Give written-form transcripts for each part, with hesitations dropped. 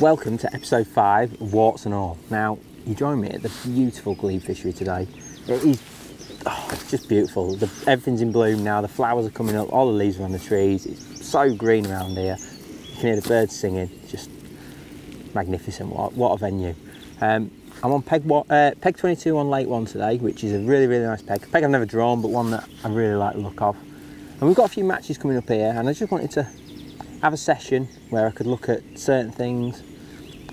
Welcome to episode 5 of Warts and All. Now, you join me at the beautiful Glebe Fishery today. It is it's just beautiful. Everything's in bloom now, the flowers are coming up, all the leaves are on the trees, it's so green around here. You can hear the birds singing, just magnificent, what a venue. I'm on peg 22 on Lake 1 today, which is a really, really nice peg. A peg I've never drawn, but one that I really like the look of. And we've got a few matches coming up here, and I just wanted to have a session where I could look at certain things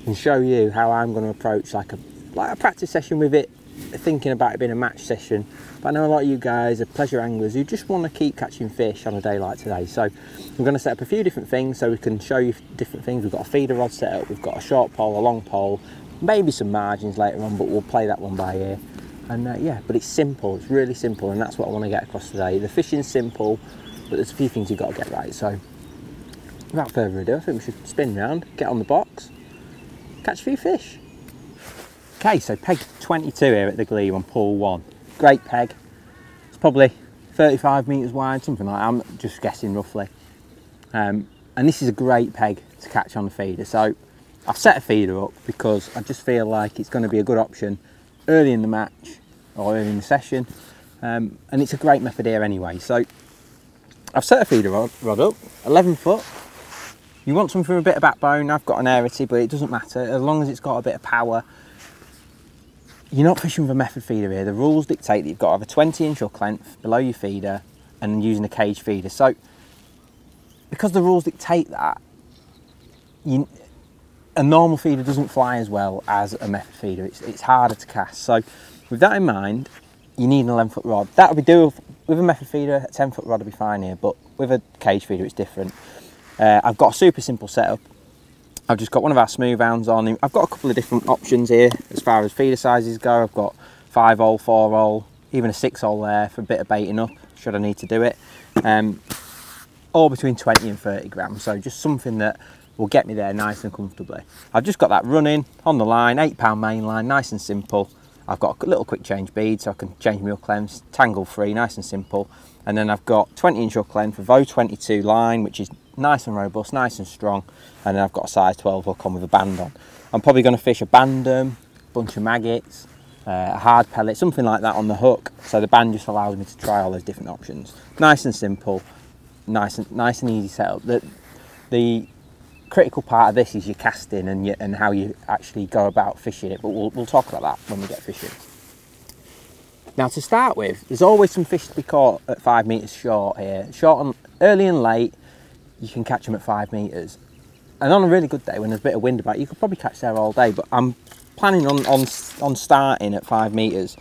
and show you how I'm going to approach like a practice session with it, thinking about it being a match session. But I know a lot of you guys are pleasure anglers who just want to keep catching fish on a day like today. So I'm going to set up a few different things so we can show you different things. We've got a feeder rod set up, we've got a short pole, a long pole, maybe some margins later on, but we'll play that one by ear. And yeah, but it's simple, it's really simple, and that's what I want to get across today. The fishing's simple, but there's a few things you've got to get right. So without further ado, I think we should spin round, get on the box, catch a few fish. Okay, so peg 22 here at the Glebe on pool 1. Great peg, it's probably 35 metres wide, something like that, I'm just guessing roughly. And this is a great peg to catch on the feeder. So I've set a feeder up because I just feel like it's going to be a good option early in the match or early in the session, and it's a great method here anyway. So I've set a feeder rod up, 11 foot. You want something with a bit of backbone. I've got an aerity, but it doesn't matter as long as it's got a bit of power. You're not fishing with a method feeder here. The rules dictate that you've got to have a 20-inch hook length below your feeder and using a cage feeder. So because the rules dictate that, a normal feeder doesn't fly as well as a method feeder. It's harder to cast. So with that in mind, you need an 11-foot rod. That would be doable with a method feeder. A 10-foot rod would be fine here, but with a cage feeder, it's different. I've got a super simple setup. I've just got one of our smooth hounds on. I've got a couple of different options here as far as feeder sizes go. I've got 5-hole, 4-hole, even a 6-hole there for a bit of baiting up should I need to do it. All between 20 and 30 grams, so just something that will get me there nice and comfortably. I've just got that running on the line, 8-pound main line, nice and simple. I've got a little quick change bead so I can change my hook lengths, tangle free, nice and simple. And then I've got 20-inch hook length for VO22 line, which is nice and robust, nice and strong. And then I've got a size 12 hook on with a band on. I'm probably going to fish a bandum, a bunch of maggots, a hard pellet, something like that on the hook. So the band just allows me to try all those different options. Nice and simple, nice and easy setup. The critical part of this is your casting and how you actually go about fishing it, but we'll talk about that when we get fishing. Now, to start with, there's always some fish to be caught at 5 metres short here. Short and early and late, you can catch them at 5 metres. And on a really good day when there's a bit of wind about, you could probably catch there all day. But I'm planning on starting at 5 metres.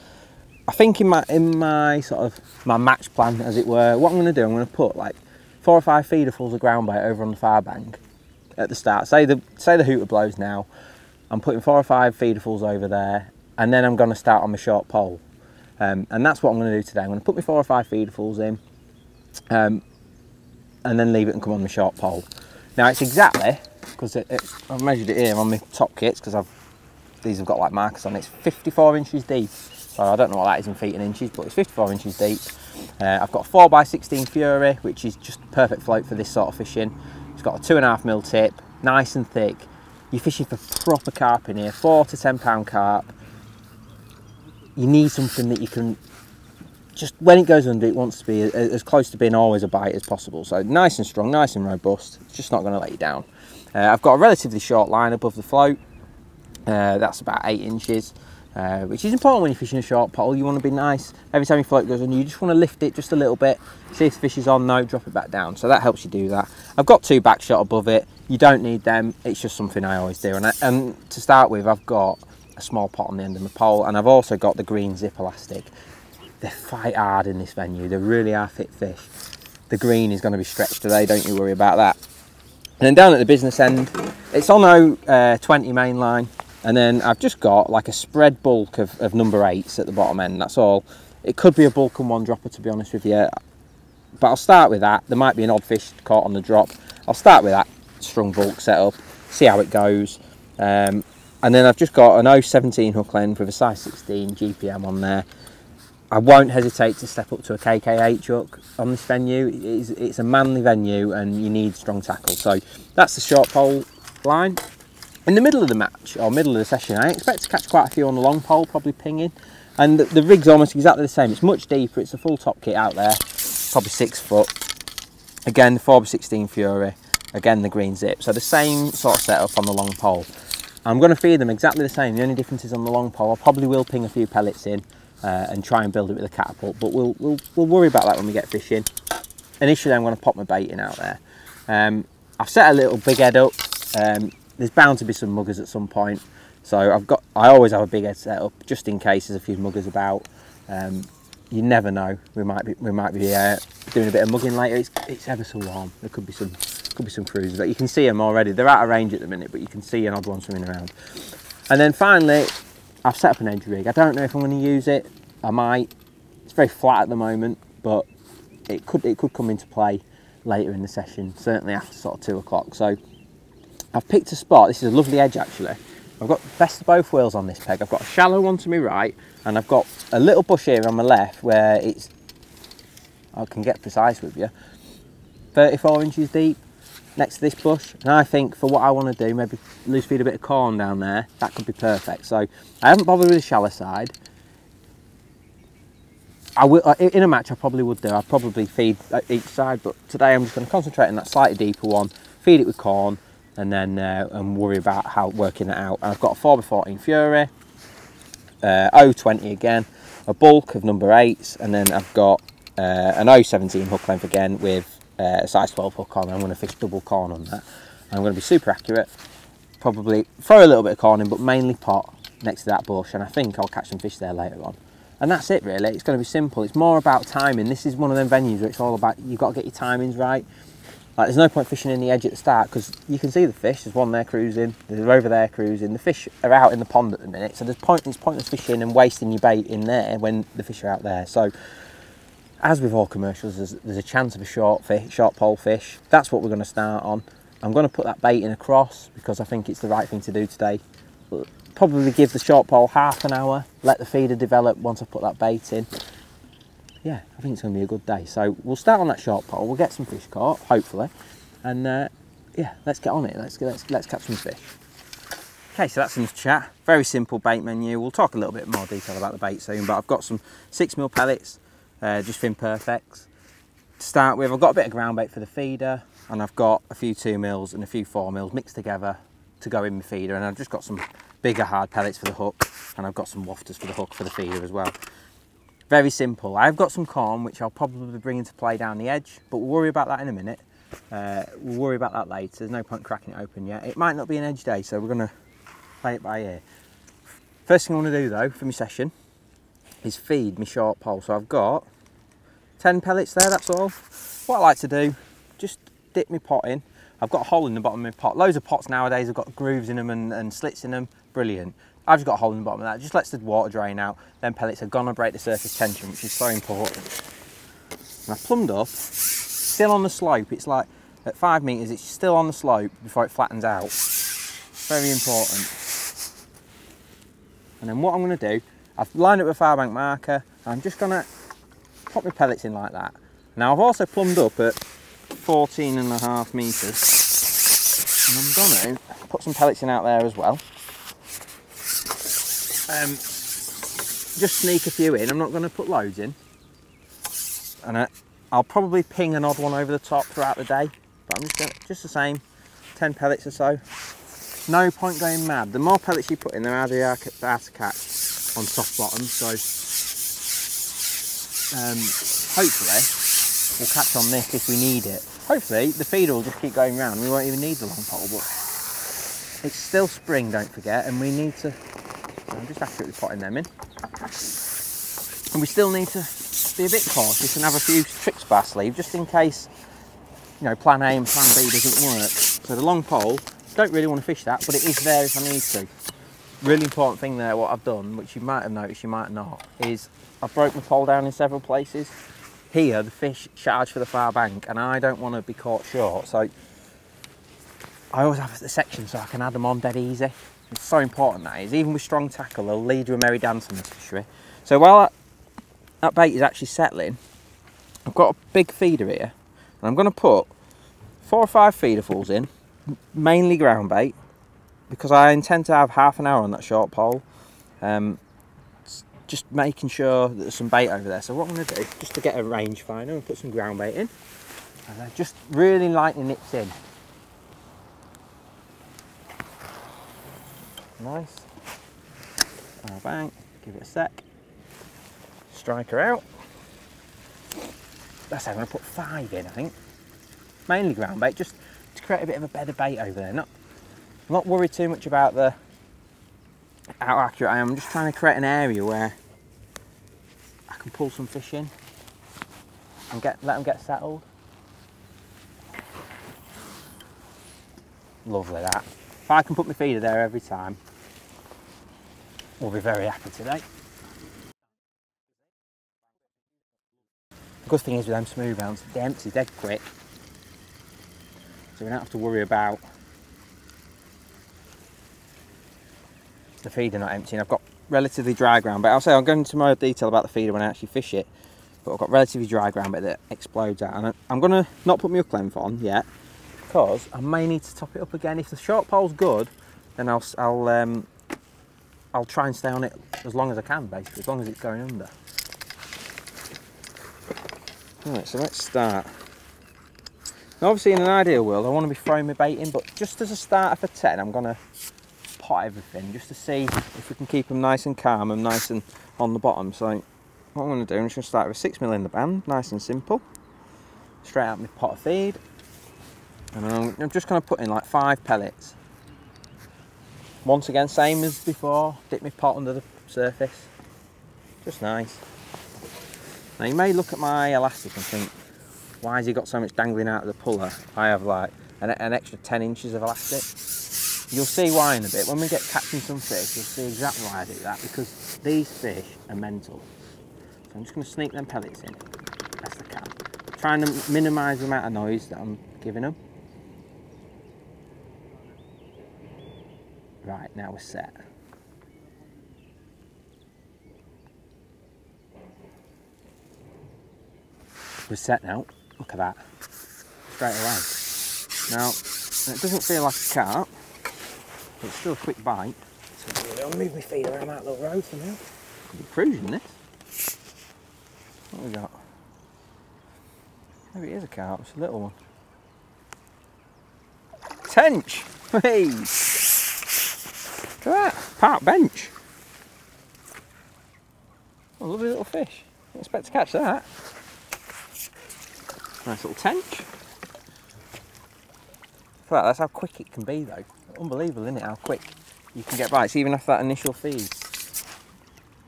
I think in my sort of my match plan, as it were, what I'm going to do, I'm going to put like 4 or 5 feederfuls of ground bait over on the far bank at the start. Say the hooter blows now, I'm putting 4 or 5 feederfuls over there, and then I'm going to start on my short pole. And that's what I'm going to do today. I'm going to put my 4 or 5 feederfuls in, and then leave it and come on my short pole. Now it's exactly, because I've measured it here on my top kits, because these have got like markers on. It's 54 inches deep. So I don't know what that is in feet and inches, but it's 54 inches deep. I've got a 4x16 Fury, which is just perfect float for this sort of fishing. It's got a 2.5mm tip, nice and thick. You're fishing for proper carp in here, 4 to 10 pound carp. You need something that you can, just when it goes under, it wants to be as close to being always a bite as possible. So nice and strong, nice and robust. It's just not going to let you down. I've got a relatively short line above the float. That's about 8 inches, which is important when you're fishing a short pole. You want to be nice. Every time your float goes under, you just want to lift it just a little bit. See if the fish is on, no, drop it back down. So that helps you do that. I've got 2 back shot above it. You don't need them. It's just something I always do. And to start with, I've got a small pot on the end of my pole, and I've also got the green zip elastic. They fight hard in this venue. They really are fit fish. The green is going to be stretched today, don't you worry about that. And then down at the business end, it's on O20 main line, and then I've just got like a spread bulk of number 8s at the bottom end, that's all. It could be a bulk and 1 dropper, to be honest with you, but I'll start with that. There might be an odd fish caught on the drop. I'll start with that strung bulk setup, see how it goes. And then I've just got an 017 hook length with a size 16 GPM on there. I won't hesitate to step up to a KKH hook on this venue. It's a manly venue and you need strong tackle. So that's the short pole line. In the middle of the match, or middle of the session, I expect to catch quite a few on the long pole, probably pinging. And the rig's almost exactly the same. It's much deeper, it's a full top kit out there, probably 6 foot. Again, the 4x16 Fury, again the green zip. So the same sort of setup on the long pole. I'm going to feed them exactly the same. The only difference is on the long pole, I probably will ping a few pellets in and try and build it with a catapult, but we'll worry about that when we get fishing. Initially, I'm going to pop my baiting out there. I've set a little big head up. There's bound to be some muggers at some point, so I always have a big head set up just in case there's a few muggers about. You never know, we might be doing a bit of mugging later. It's ever so warm. There could be some cruisers. You can see them already. They're out of range at the minute, but you can see an odd one swimming around. And then finally, I've set up an edge rig. I don't know if I'm going to use it. I might. It's very flat at the moment, but it could come into play later in the session, certainly after sort of 2 o'clock. So I've picked a spot. This is a lovely edge actually. I've got best of both worlds on this peg. I've got a shallow one to my right, and I've got a little bush here on my left where it's, I can get precise with you, 34 inches deep next to this bush. And I think for what I want to do, maybe loose feed a bit of corn down there, that could be perfect. So I haven't bothered with the shallow side. I will, in a match I probably would do, I'd probably feed each side, but today I'm just going to concentrate on that slightly deeper one, feed it with corn, and then worry about how working it out. I've got a 4x14 Fury, 020 again, a bulk of number 8s, and then I've got an 017 hook length again with a size 12 hook on. I'm going to fish double corn on that. I'm going to be super accurate, probably throw a little bit of corn in, but mainly pot next to that bush, and I think I'll catch some fish there later on. And that's it really. It's going to be simple. It's more about timing. This is one of them venues where it's all about, you've got to get your timings right. Like, there's no point fishing in the edge at the start because you can see the fish. There's one there cruising, they're over there cruising, the fish are out in the pond at the minute, so it's pointless fishing and wasting your bait in there when the fish are out there. So as with all commercials, there's a chance of a short pole fish. That's what we're going to start on. I'm going to put that bait in across because I think it's the right thing to do today. But probably give the short pole half an hour, let the feeder develop once I put that bait in. Yeah, I think it's going to be a good day. So we'll start on that short pole, we'll get some fish caught, hopefully. And yeah, let's get on it, let's catch some fish. Okay, so that's enough chat. Very simple bait menu. We'll talk a little bit more detail about the bait soon, but I've got some 6mm pellets, just Finn Perfects. To start with, I've got a bit of ground bait for the feeder, and I've got a few 2mm and a few 4mm mixed together to go in the feeder, and I've just got some bigger hard pellets for the hook, and I've got some wafters for the hook for the feeder as well. Very simple. I've got some corn which I'll probably bring into play down the edge, but we'll worry about that in a minute. We'll worry about that later. There's no point cracking it open yet. It might not be an edge day, so we're going to play it by ear. First thing I want to do though for my session is feed my short pole. So I've got 10 pellets there, that's all. What I like to do, just dip my pot in. I've got a hole in the bottom of my pot. Loads of pots nowadays have got grooves in them and slits in them. Brilliant. I've just got a hole in the bottom of that. It just lets the water drain out. Then pellets are going to break the surface tension, which is so important. And I plumbed up, still on the slope. It's like at 5 metres, it's still on the slope before it flattens out. Very important. And then what I'm going to do, I've lined up a far bank marker. And I'm just going to pop my pellets in like that. Now I've also plumbed up at 14.5 metres, and I'm going to put some pellets in out there as well. Just sneak a few in. I'm not going to put loads in, and I'll probably ping an odd one over the top throughout the day, but I'm just going to, just the same, 10 pellets or so. No point going mad. The more pellets you put in, the harder they are to catch on soft bottoms. So hopefully we'll catch on this if we need it. Hopefully the feeder will just keep going round. We won't even need the long pole, but it's still spring, don't forget, and we need to, I'm just accurately potting them in. And we still need to be a bit cautious and have a few tricks up our sleeve, just in case, you know, plan A and plan B doesn't work. So the long pole, don't really want to fish that, but it is there if I need to. Really important thing there, what I've done, which you might have noticed, you might not, is I've broke my pole down in several places. Here the fish charge for the far bank, and I don't want to be caught short, so I always have the section so I can add them on dead easy. It's so important, that is. Even with strong tackle, they'll lead you a merry dance in this fishery. So while that bait is actually settling, I've got a big feeder here, and I'm going to put 4 or 5 feeder falls in, mainly ground bait, because I intend to have half an hour on that short pole, just making sure that there's some bait over there. So what I'm going to do, just to get a range finder and put some ground bait in, and then just really lightly nips in. Nice. Oh, bang, give it a sec. Strike her out. That's how I'm going to put 5 in, I think. Mainly ground bait, just to create a bit of a bed of bait over there. Not worried too much about the how accurate I am. I'm just trying to create an area where I can pull some fish in and let them get settled. Lovely, that. If I can put my feeder there every time, we'll be very happy today. The good thing is with them smooth hounds, they empty dead quick, so we don't have to worry about the feeder not emptying. I've got relatively dry ground, but I'll say I'll go into more detail about the feeder when I actually fish it. But I've got relatively dry ground, but that explodes out. And I'm going to not put my clenf on yet, because I may need to top it up again. If the short pole's good, then I'll try and stay on it as long as I can, basically, as long as it's going under. Right, so let's start. Now, obviously, in an ideal world, I want to be throwing my bait in, but just as a starter for 10, I'm going to pot everything just to see if we can keep them nice and calm and nice and on the bottom. So what I'm going to do, I'm just going to start with 6mm in the band, nice and simple, straight out my pot of feed, and I'm just going to put in like 5 pellets. Once again, same as before, dip my pot under the surface, just nice. Now you may look at my elastic and think, why has he got so much dangling out of the puller? I have like an extra 10 inches of elastic. You'll see why in a bit. When we get catching some fish, you'll see exactly why I do that, because these fish are mental. So I'm just going to sneak them pellets in, best I can, trying to minimise the amount of noise that I'm giving them. Right, now we're set. We're set now. Look at that, straight away. Now, it doesn't feel like a carp, but it's still a quick bite. So I'll move my feet around that little road for now. Could be cruising this. What have we got? Maybe it is a carp, it's a little one. Tench! Hey! Look at that, park bench. Oh, lovely little fish. Didn't expect to catch that. Nice little tench. I feel like that's how quick it can be though. Unbelievable, isn't it, how quick you can get bites even after that initial feed.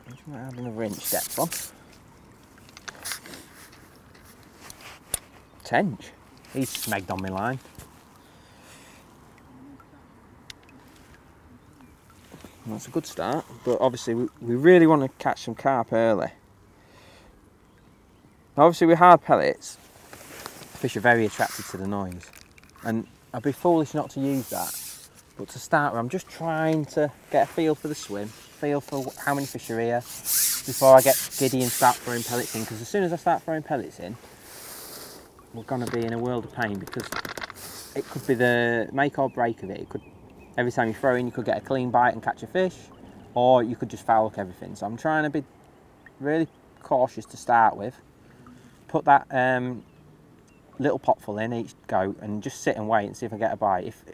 I'm just not having a wrench depth on. Tench. He's snagged on my line. And that's a good start, but obviously we really want to catch some carp early. Now obviously with hard pellets, fish are very attracted to the noise, and I'd be foolish not to use that. But to start with, I'm just trying to get a feel for the swim, feel for how many fish are here before I get giddy and start throwing pellets in, because as soon as I start throwing pellets in, we're going to be in a world of pain, because it could be the make or break of it. It could, every time you throw in, you could get a clean bite and catch a fish, or you could just foul up everything. So I'm trying to be really cautious to start with, put that little pot full in each go and just sit and wait and see if I get a bite. If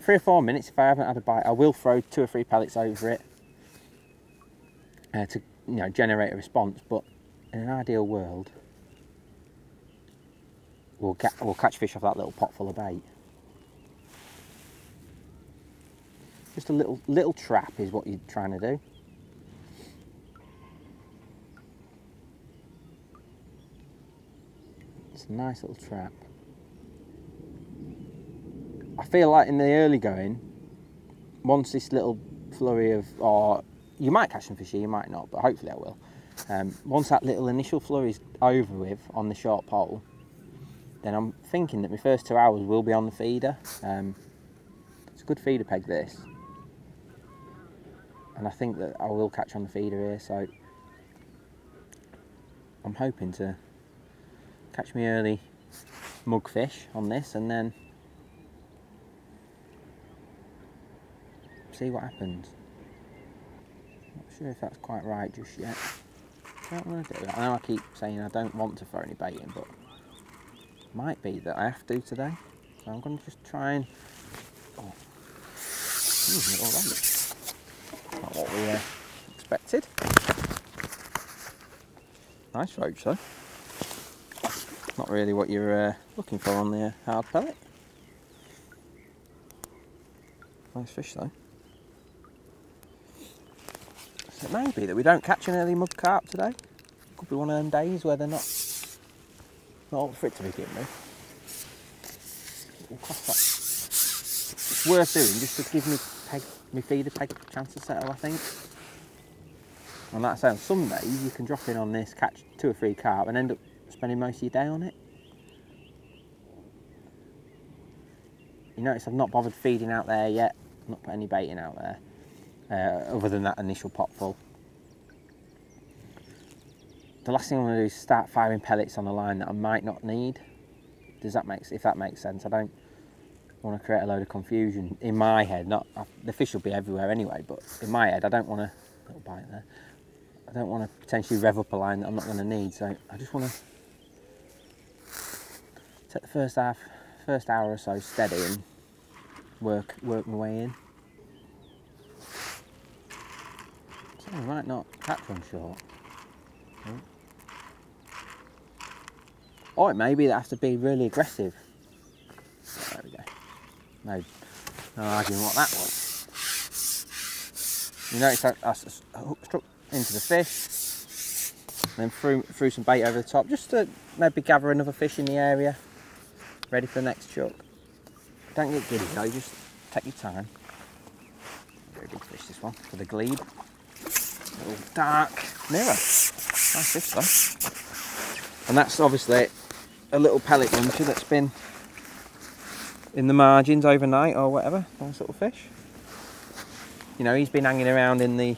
3 or 4 minutes, if I haven't had a bite, I will throw 2 or 3 pellets over it to generate a response. But in an ideal world, we'll catch fish off that little pot full of bait. Just a little trap is what you're trying to do. It's a nice little trap. I feel like in the early going, once this little flurry of, or you might catch some fish here, you might not, but hopefully I will. Once that little initial flurry is over with on the short pole, then I'm thinking that my first 2 hours will be on the feeder. It's a good feeder peg, this. And I think that I will catch on the feeder here, so I'm hoping to catch me early mugfish on this, and then see what happens. Not sure if that's quite right just yet. I don't want to do that. I know I keep saying I don't want to throw any bait in, but it might be that I have to today. So I'm going to just try and... Oh. Not what we expected. Nice roach though. Not really what you're looking for on the hard pellet. Nice fish though. So it may be that we don't catch an early mud carp today. Could be one of them days where they're not up for it to begin with. It'll cost that. It's worth doing just to give me feeder peg a chance to settle, I think. And like I say, on some days you can drop in on this, catch 2 or 3 carp and end up spending most of your day on it. You notice I've not bothered feeding out there yet, I've not put any baiting out there, other than that initial pot full. The last thing I want to do is start firing pellets on a line that I might not need. If that makes sense. I don't want to create a load of confusion in my head. The fish will be everywhere anyway, but in my head I don't want to, little bite there, I don't want to potentially rev up a line that I'm not going to need, so I just want to take the first hour or so steady and work my way in. So I might not catch one short. Or it may be that I have to be really aggressive. There we go. No arguing what that was. You notice I struck into the fish, and then threw some bait over the top just to maybe gather another fish in the area. Ready for the next chuck. Don't get giddy though, just take your time. Very big fish this one, for the Glebe. Little dark mirror. Nice fish though. And that's obviously a little pellet muncher that's been in the margins overnight or whatever. Nice little fish. You know, he's been hanging around in the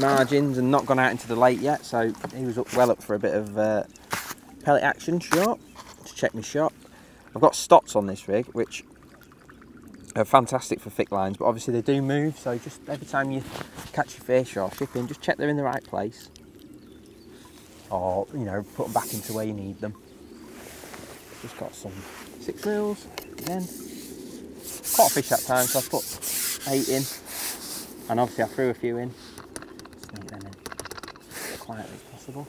margins and not gone out into the lake yet, so he was well up for a bit of pellet action short. To check my shot. I've got stots on this rig, which are fantastic for thick lines, but obviously they do move, so just every time you catch your fish or ship in, just check they're in the right place. Or, you know, put them back into where you need them. Just got some 6 reels, again. Caught a fish that time, so I put 8 in. And obviously I threw a few in. Sneak them in as quietly as possible.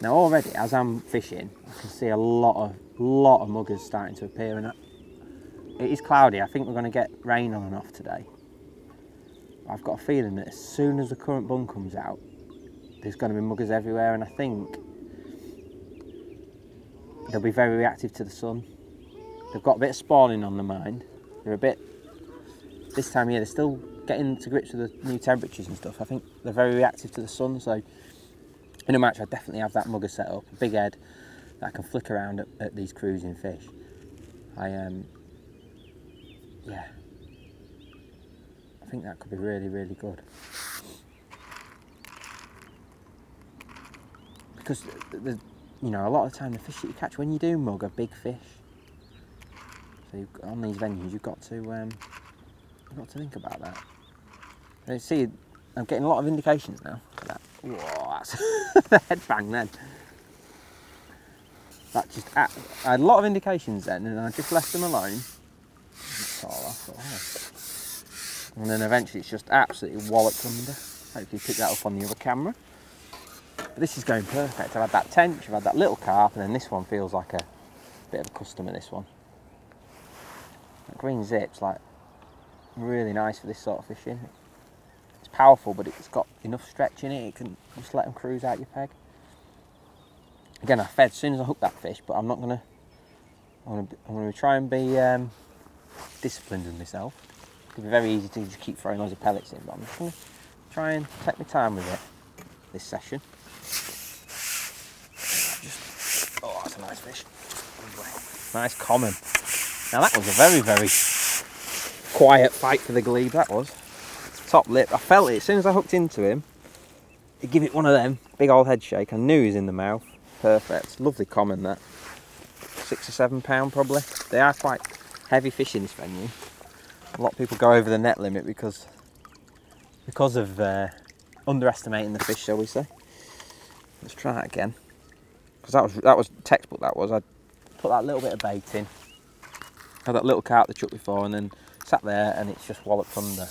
Now already, as I'm fishing, I can see a lot of muggers starting to appear, and it is cloudy. I think we're going to get rain on and off today. I've got a feeling that as soon as the current bun comes out, there's going to be muggers everywhere, and I think they'll be very reactive to the sun. They've got a bit of spawning on their mind. They're a bit, this time of year, they're still getting to grips with the new temperatures and stuff. I think they're very reactive to the sun, so in a match, I definitely have that mugger set up, a big head that I can flick around at these cruising fish. I think that could be really, really good. Because, you know, a lot of the time the fish that you catch when you do mug are big fish. So you've got, on these venues, you've got to think about that. And see, I'm getting a lot of indications now for that. Whoa, that's the headbang then. That just I had a lot of indications then, and I just left them alone. And then eventually it's just absolutely walloped under. Hopefully you pick that up on the other camera. But this is going perfect. I've had that tench, I've had that little carp, and then this one feels like a bit of a customer, this one. That green zip's like really nice for this sort of fishing. It's powerful, but it's got enough stretch in it, it can just let them cruise out your peg. Again, I fed as soon as I hooked that fish, but I'm not going to, I'm going to try and be disciplined with myself. It could be very easy to just keep throwing loads of pellets in, but I'm just going to try and take my time with it this session. Just, oh, that's a nice fish. Nice common. Now that was a very, very quiet fight for the Glebe, that was. Top lip, I felt it as soon as I hooked into him. He'd give it one of them, big old head shake. I knew he was in the mouth. Perfect, lovely common that. 6 or 7 pound probably. They are quite heavy fish in this venue. a lot of people go over the net limit because of underestimating the fish, shall we say. Let's try that again, because that was textbook. That was, I put that little bit of bait in, had that little cart the chuck before, and then sat there and it's just walloped under.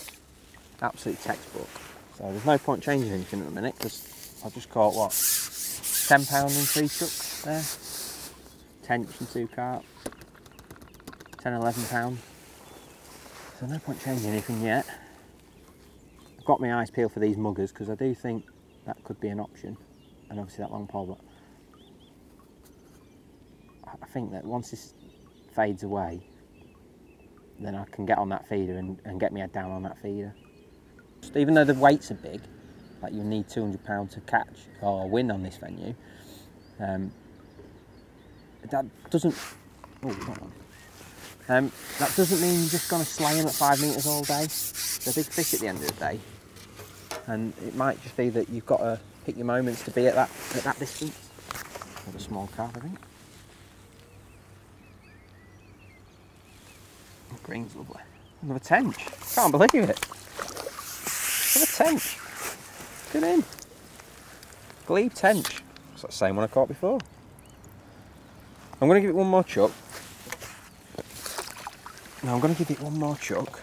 Absolute textbook. So there's no point changing anything at the minute, because I've just caught what, 10 pounds in 3 chucks there, 10 in 2 carp, 10, 11 pounds. So no point changing anything yet. I've got my eyes peeled for these muggers, because I do think that could be an option, and obviously that long pole. But I think that once this fades away, then I can get on that feeder and get my head down on that feeder. So even though the weights are big, like you need 200 pounds to catch or win on this venue, that doesn't. Oh, that one. That doesn't mean you're just going to slay them at 5 metres all day. They're big fish at the end of the day, and it might just be that you've got to pick your moments to be at that distance. With a small carp, I think. Green's lovely. Another tench. Can't believe it. Another tench. Get in. Glebe tench. It's the same one I caught before. I'm going to give it one more chuck. Now I'm going to give it one more chuck.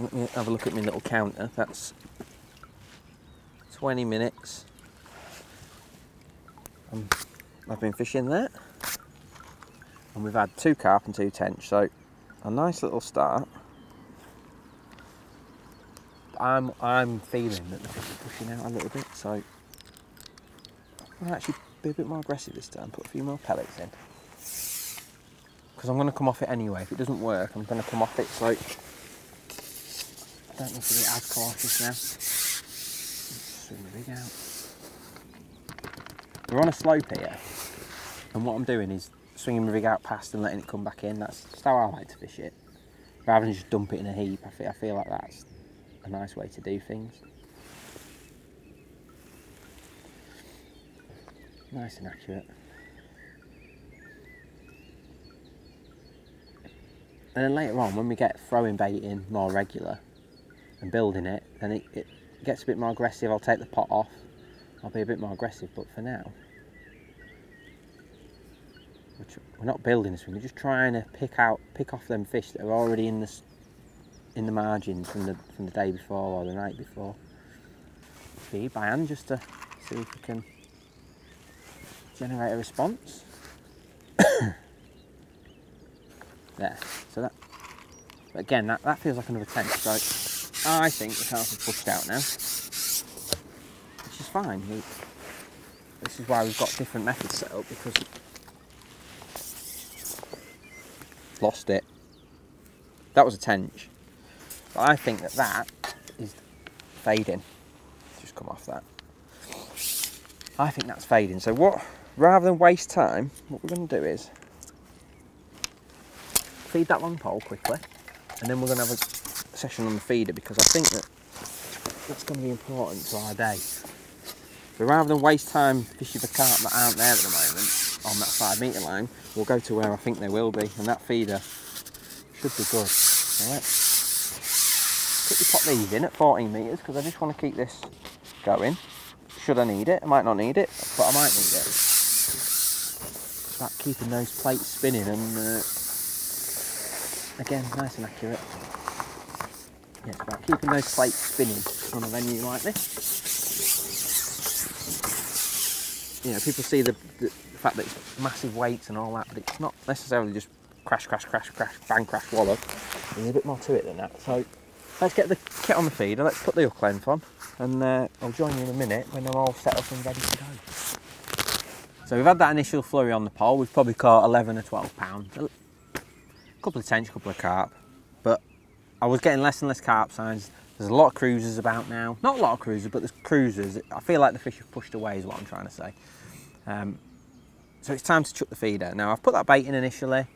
Let me have a look at my little counter. That's 20 minutes. I've been fishing there. And we've had 2 carp and 2 tench, so a nice little start. I'm feeling that the fish are pushing out a little bit, so I'm gonna actually be a bit more aggressive this time, put a few more pellets in. Because I'm gonna come off it anyway. If it doesn't work, I'm gonna come off it, so I don't need to be as cautious now. Swing the rig out. We're on a slope here, and what I'm doing is swinging the rig out past and letting it come back in. That's just how I like to fish it, rather than just dump it in a heap. I feel like that's a nice way to do things. Nice and accurate. And then later on, when we get throwing bait in more regular and building it, then it gets a bit more aggressive. I'll take the pot off, I'll be a bit more aggressive, but for now, we're not building this one, we're just trying to pick off them fish that are already in the margin from the day before or the night before. Feed by hand just to see if we can generate a response. There. So that, but again, that feels like another tench. So I think the carp have pushed out now, which is fine. This is why we've got different methods set up, because lost it. That was a tench. But I think that is fading. Just come off that. I think that's fading. So what, rather than waste time, what we're going to do is feed that long pole quickly, and then we're going to have a session on the feeder, because I think that's going to be important to our day. So rather than waste time fishing for carp that aren't there at the moment, on that 5 metre line, we'll go to where I think they will be, and that feeder should be good. Alright, quickly pop these in at 14 metres, because I just want to keep this going. Should I need it? I might not need it, but I might need it. It's about keeping those plates spinning, and again, nice and accurate. Yeah, it's about keeping those plates spinning on a venue like this. You know, people see the fact that it's massive weights and all that, but it's not necessarily just crash, crash, crash, crash, bang, crash, wallow. There's a bit more to it than that. So let's get the kit on the feed and let's put the hook length on, and I'll join you in a minute when they're all set up and ready to go. So we've had that initial flurry on the pole. We've probably caught 11 or 12 pounds, a couple of tench, a couple of carp, but I was getting less and less carp signs. There's a lot of cruisers about now. Not a lot of cruisers, but there's cruisers. I feel like the fish have pushed away is what I'm trying to say. So it's time to chuck the feeder. Now I've put that bait in initially,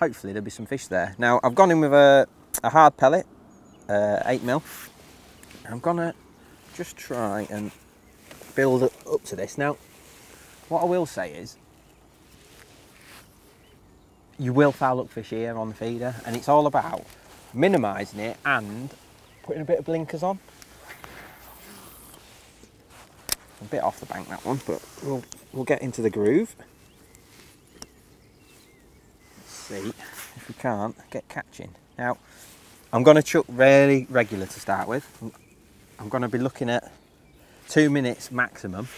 hopefully there'll be some fish there. Now I've gone in with a hard pellet, 8mm. I'm gonna just try and build up to this. Now what I will say is, you will foul up fish here on the feeder, and it's all about minimising it and putting a bit of blinkers on. A bit off the bank that one, but we'll get into the groove. Let's see if we can't get catching. Now, I'm going to chuck really regular to start with. I'm going to be looking at 2 minutes maximum.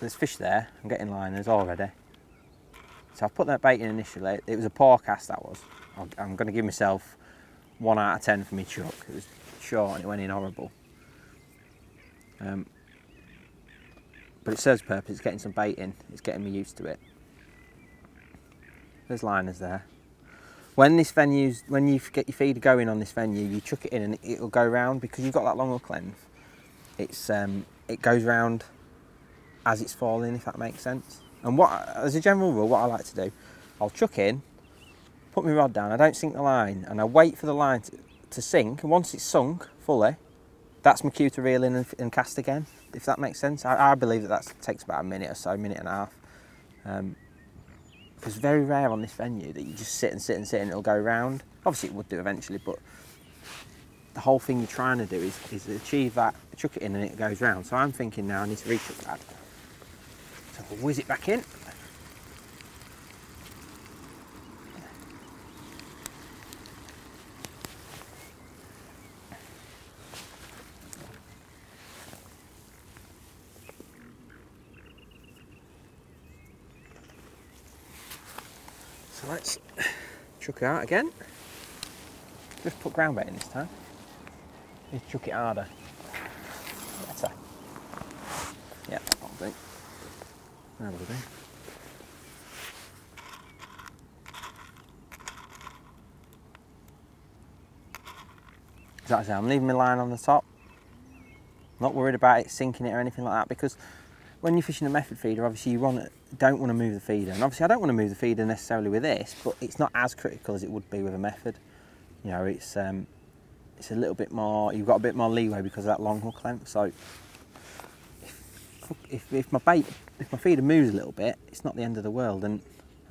There's fish there, I'm getting liners already. So I've put that bait in initially. It was a poor cast, that was. I'm going to give myself 1 out of 10 for me chuck. It was short and it went in horrible. But it serves purpose, it's getting some bait in, it's getting me used to it. There's liners there. When this venue's, when you get your feeder going on this venue, you chuck it in and it'll go round because you've got that long hook length. It's it goes round as it's falling, if that makes sense. And as a general rule, what I like to do, I'll chuck in, put my rod down, I don't sink the line, and I wait for the line to sink, and once it's sunk fully, that's my cue to reel in and cast again, if that makes sense. I believe that takes about a minute or so, minute and a half. It's very rare on this venue that you just sit and sit and sit and it'll go round. Obviously it would do eventually, but the whole thing you're trying to do is achieve that, chuck it in and it goes round. So I'm thinking now I need to re-chuck that. So I'll whiz it back in. So let's chuck it out again. Just put ground bait in this time. Just chuck it harder. Better. Yeah, that'll do. That'll do. As I say, I'm leaving my line on the top. Not worried about it sinking it or anything like that, because when you're fishing a method feeder, obviously you don't want to move the feeder. And obviously I don't want to move the feeder necessarily with this, but it's not as critical as it would be with a method. You know, it's a little bit more, you've got a bit more leeway because of that long hook length. So if my feeder moves a little bit, it's not the end of the world and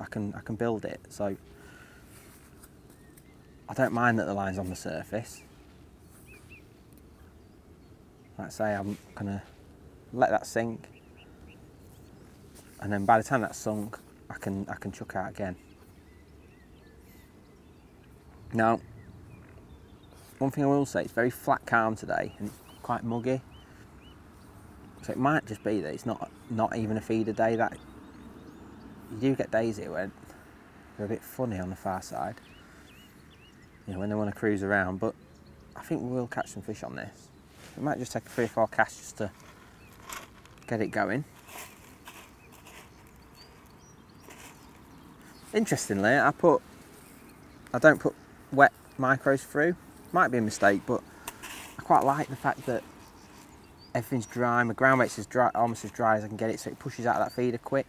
I can build it. So I don't mind that the line's on the surface. Like I say, I'm gonna let that sink. And then by the time that's sunk, I can chuck out again. Now, one thing I will say, it's very flat calm today and it's quite muggy. So it might just be that it's not even a feeder day. That you do get days here where they're a bit funny on the far side. You know, when they want to cruise around, but I think we will catch some fish on this. It might just take 3 or 4 casts just to get it going. Interestingly, I don't put wet micros through. Might be a mistake, but I quite like the fact that everything's dry. My ground bait's as dry, almost as dry as I can get it, so it pushes out of that feeder quick.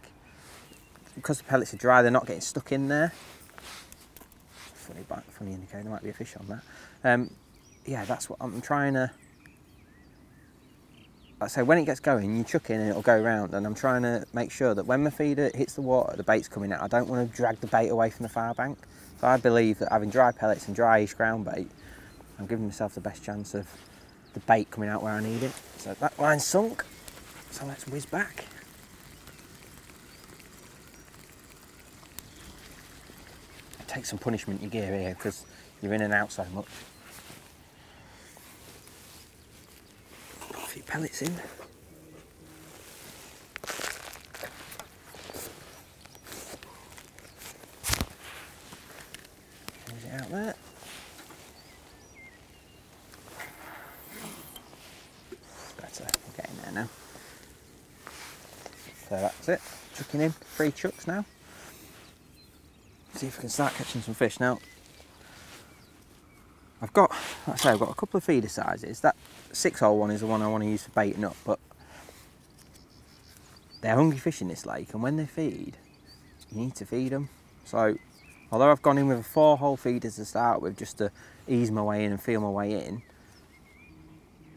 Because the pellets are dry, they're not getting stuck in there. Funny indicator, there might be a fish on that. Yeah, that's what I'm trying to. Like I say, when it gets going, you chuck in and it'll go round, and I'm trying to make sure that when my feeder hits the water, the bait's coming out. I don't want to drag the bait away from the far bank. So I believe that having dry pellets and dryish ground bait, I'm giving myself the best chance of the bait coming out where I need it. So that line's sunk, so let's whiz back. Take some punishment, your gear here, because you're in and out so much. Put a few pellets in. Close it out there. So that's it, chucking in 3 chucks now. See if we can start catching some fish. Now, I've got, like I say, I've got a couple of feeder sizes. That 6-hole one is the one I want to use for baiting up, but they're hungry fish in this lake, and when they feed, you need to feed them. So, although I've gone in with a 4-hole feeder to start with, just to ease my way in and feel my way in,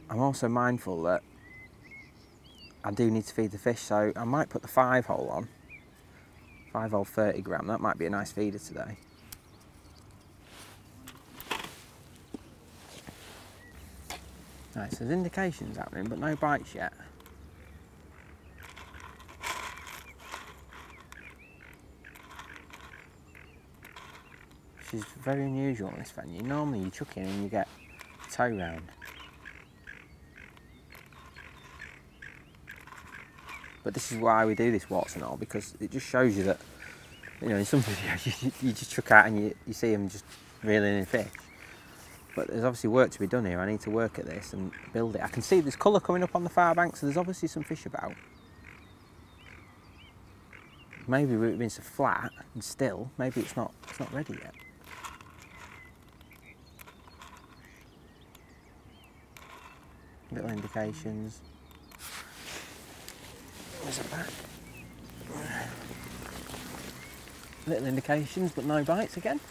I'm also mindful that I do need to feed the fish, so I might put the 5-hole on. 5-hole 30 gram, that might be a nice feeder today. Nice, there's indications happening, but no bites yet. Which is very unusual on this venue. Normally you chuck in and you get a tow round. But this is why we do this Warts and All, because it just shows you that, you know, in some videos you just chuck out and you see them just reeling in fish. But there's obviously work to be done here. I need to work at this and build it. I can see there's colour coming up on the far bank, so there's obviously some fish about. Maybe we've been so flat and still, maybe it's not ready yet. Little indications. There's a back. Little indications, but no bites again.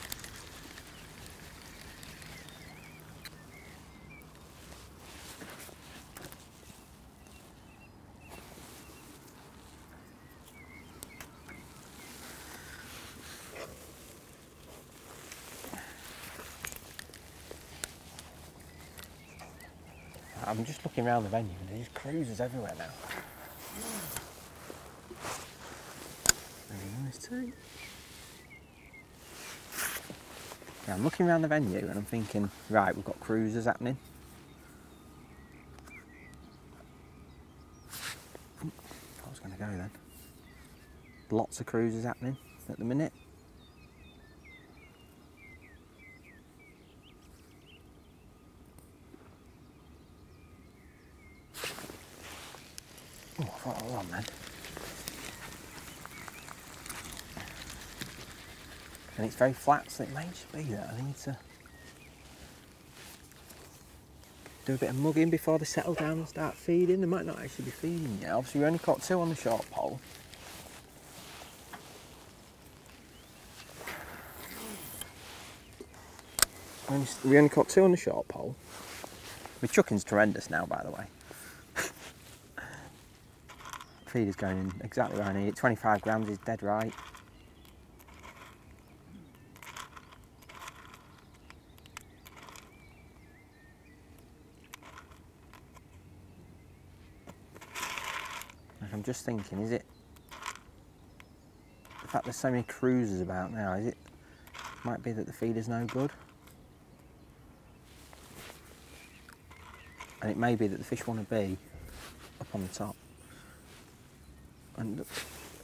I'm just looking around the venue and there's cruisers everywhere now. Very nice too. Yeah, I'm looking around the venue and I'm thinking, right, we've got cruisers happening. I was going to go then. Lots of cruisers happening at the minute. And it's very flat, so it may just be that I need to do a bit of mugging before they settle down and start feeding. They might not actually be feeding yet. Obviously we only caught two on the short pole. We only caught two on the short pole. My chucking's horrendous now, by the way. Feed is going in exactly where I need it. 25 grams is dead right. I'm just thinking, is it the fact there's so many cruisers about now, is it might be that the feeder's no good? And it may be that the fish want to be up on the top. And it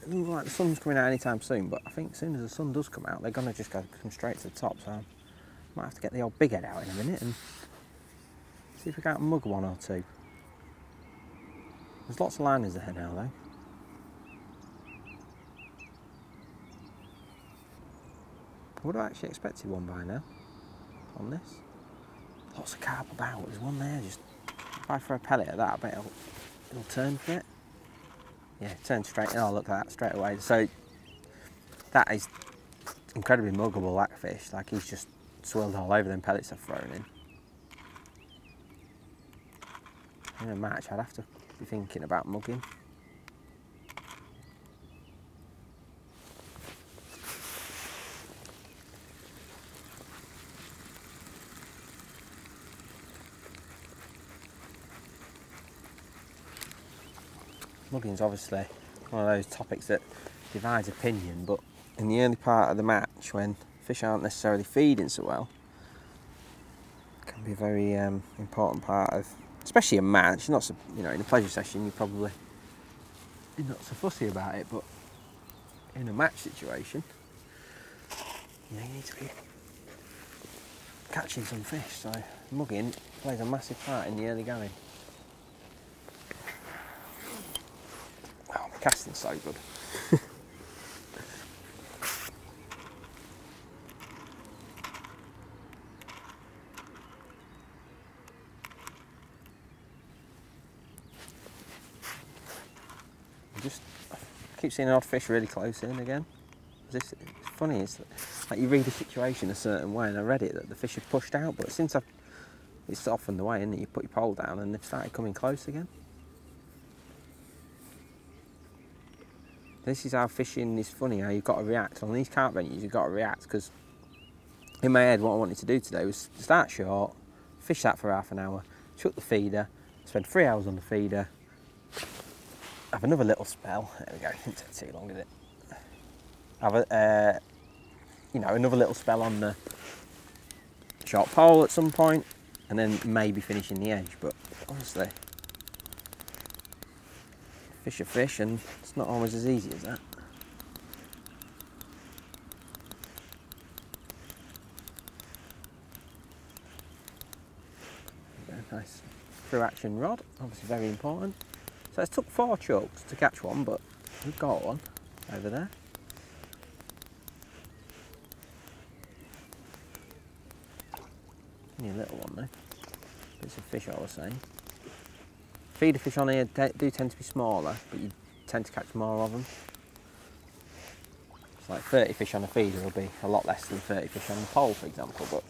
doesn't look like the sun's coming out anytime soon, but I think as soon as the sun does come out, they're going to just come straight to the top, so I might have to get the old big head out in a minute and see if we can't mug one or two. There's lots of liners there now, though. I would have actually expected one by now on this. Lots of carp about. There's one there. Just if I throw a pellet at that, I bet it'll turn for it. Yeah, it turned straight. Oh, look at that, straight away. So that is incredibly muggable, that fish. Like, he's just swirled all over them pellets I've thrown in. In a match, I'd have to be thinking about mugging. Mugging's obviously one of those topics that divides opinion, but in the early part of the match, when fish aren't necessarily feeding so well, it can be a very important part of, especially a match. Not so, you know, in a pleasure session, you're not so fussy about it, but in a match situation, you know, you need to be catching some fish. So mugging plays a massive part in the early going. Oh, my casting's so good. Keep seeing an odd fish really close in again. It's funny, it's like you read the situation a certain way, and I read it that the fish had pushed out, but since it's often the way, isn't it? You put your pole down and they've started coming close again. This is how fishing is funny, how you've got to react. On these carp venues, you've got to react, because in my head what I wanted to do today was start short, fish that for half an hour, chuck the feeder, spend 3 hours on the feeder, have another little spell. There we go, it didn't take too long, did it? Have a, you know, another little spell on the sharp pole at some point, and then maybe finishing the edge. But honestly, fish are fish, and it's not always as easy as that. Nice through action rod, obviously very important. So it's took 4 chucks to catch one, but we've got one over there. Only a little one though. Bits of fish, I was saying. Feeder fish on here do tend to be smaller, but you tend to catch more of them. It's like 30 fish on a feeder will be a lot less than 30 fish on the pole, for example, but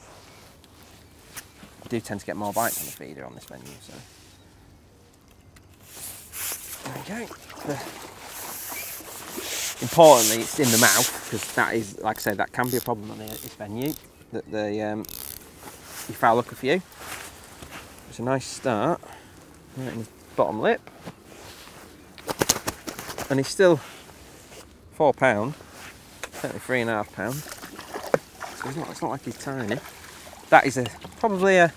I do tend to get more bites on the feeder on this menu, so. There we go. Importantly, it's in the mouth, because that is, like I said, that can be a problem on this venue, that they, you foul hook a few. It's a nice start, right in the bottom lip. And he's still £4, certainly £3.5. So it's not like he's tiny. That is probably a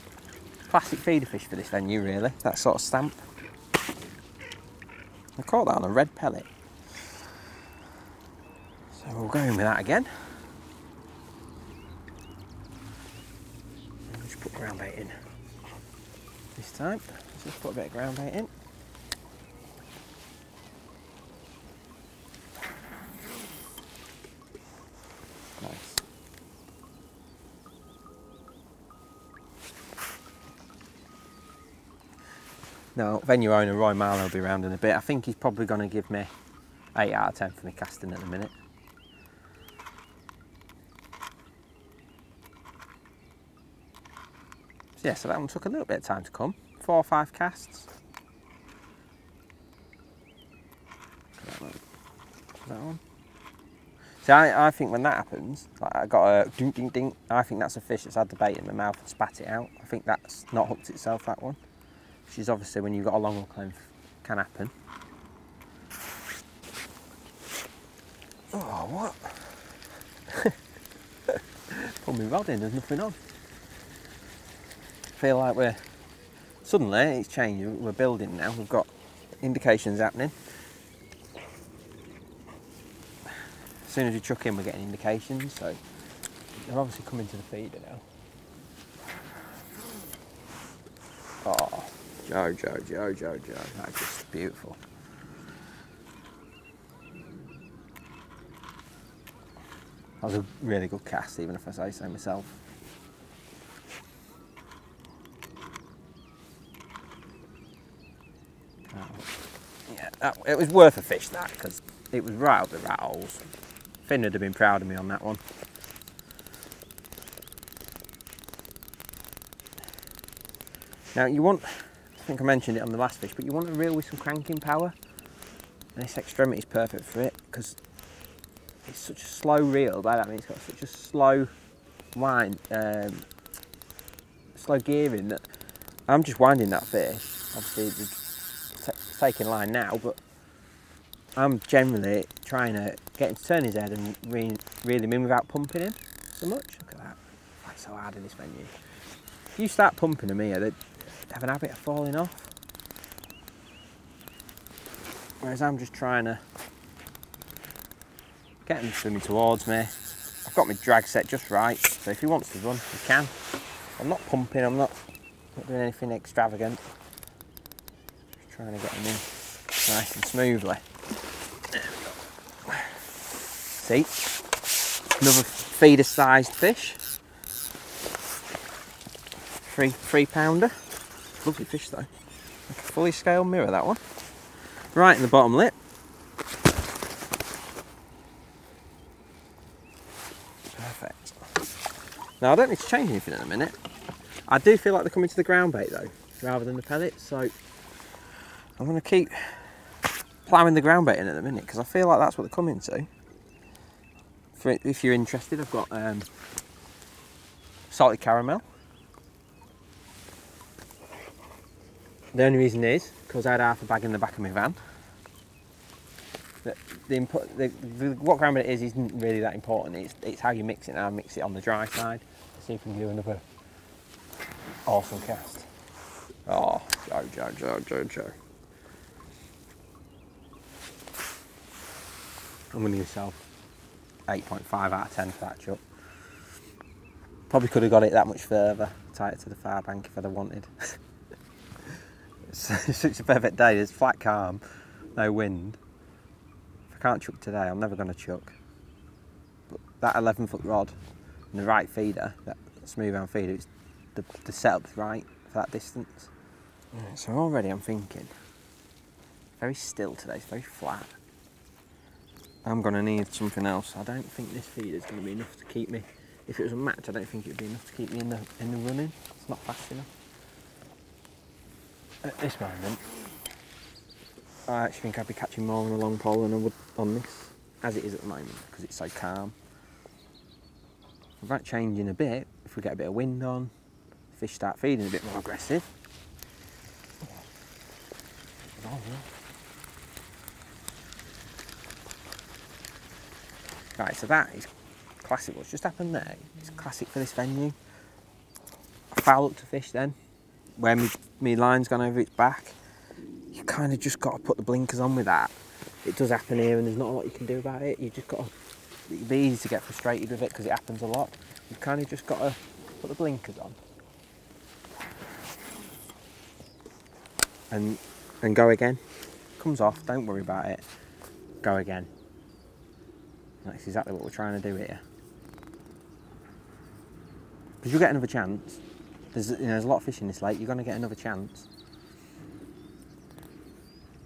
classic feeder fish for this venue, really, that sort of stamp. I caught that on a red pellet. So we'll go in with that again. I'll just put ground bait in this time. Let's just put a bit of ground bait in. Nice. Now, venue owner Roy Marlowe will be round in a bit. I think he's probably going to give me 8 out of 10 for me casting at the minute. So yeah, so that one took a little bit of time to come. 4 or 5 casts. That one. See, I think when that happens, like I got a ding ding ding, I think that's a fish that's had the bait in the mouth and spat it out. I think that's not hooked itself, that one. Which is obviously when you've got a long hook length, can happen. Oh, what? Put me rod in, there's nothing on. I feel like we're, suddenly it's changing, we're building now, we've got indications happening. As soon as we chuck in, we're getting indications, so they're obviously coming to the feeder now. Oh. Joe, that's just beautiful. That was a really good cast, even if I say so myself. Oh. Yeah, it was worth a fish, that, because it was right up the rat holes. Finn would have been proud of me on that one. Now you want, I think I mentioned it on the last fish, but you want a reel with some cranking power, and this extremity is perfect for it because it's such a slow reel. By that I mean it's got such a slow wind, slow gearing that I'm just winding that fish. Obviously it's taking line now, but I'm generally trying to get him to turn his head and reel him in without pumping him so much. Look at that, that's so hard in this venue. If you start pumping him here, have an habit of falling off, whereas I'm just trying to get him swimming towards me. I've got my drag set just right, so if he wants to run, he can. I'm not pumping, I'm not doing anything extravagant. Just trying to get him in nice and smoothly. There we go. See, another feeder-sized fish, 3 pounder. Lovely fish though. Like a fully scaled mirror, that one. Right in the bottom lip. Perfect. Now I don't need to change anything in a minute. I do feel like they're coming to the ground bait though, rather than the pellets, so I'm going to keep ploughing the ground bait in at the minute because I feel like that's what they're coming to. If you're interested, I've got salted caramel. The only reason is because I had half a bag in the back of my van. What grammar it is isn't really that important. It's how you mix it, and I mix it on the dry side. Let's see if we can do another awesome cast. Oh, Joe. I'm going to give myself 8.5 out of 10 for that chub. Probably could have got it that much further, tie it to the far bank if I'd have wanted. It's such a perfect day, it's flat calm, no wind. If I can't chuck today, I'm never going to chuck. But that 11-foot rod and the right feeder, that smooth hound feeder, it's the setup's right for that distance. Right, so already I'm thinking, very still today, it's very flat. I'm going to need something else. I don't think this feeder is going to be enough to keep me. If it was a match, I don't think it would be enough to keep me in the running. It's not fast enough. At this moment, I actually think I'd be catching more on a long pole than I would on this, as it is at the moment, because it's so calm. With that changing a bit, if we get a bit of wind on, the fish start feeding a bit more aggressive. Right, so that is classic. What's just happened there, it's classic for this venue. I foul up to fish then, where my line's gone over its back. You kind of just got to put the blinkers on with that. It does happen here and there's not a lot you can do about it. You just got to, it'd be easy to get frustrated with it because it happens a lot. You've kind of just got to put the blinkers on. And go again. Comes off, don't worry about it. Go again. That's exactly what we're trying to do here. Because you'll get another chance. There's a lot of fish in this lake. You're going to get another chance.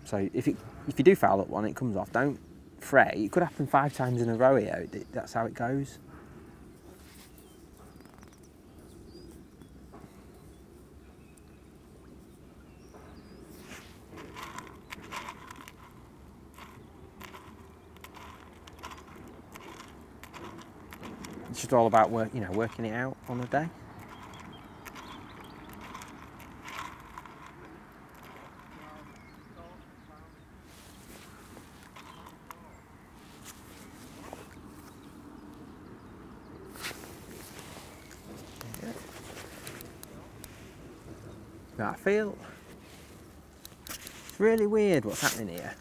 So if you do foul up one, it comes off. Don't fret. It could happen 5 times in a row here. That's how it goes. It's just all about working it out on a day. Now I feel it's really weird what's happening here.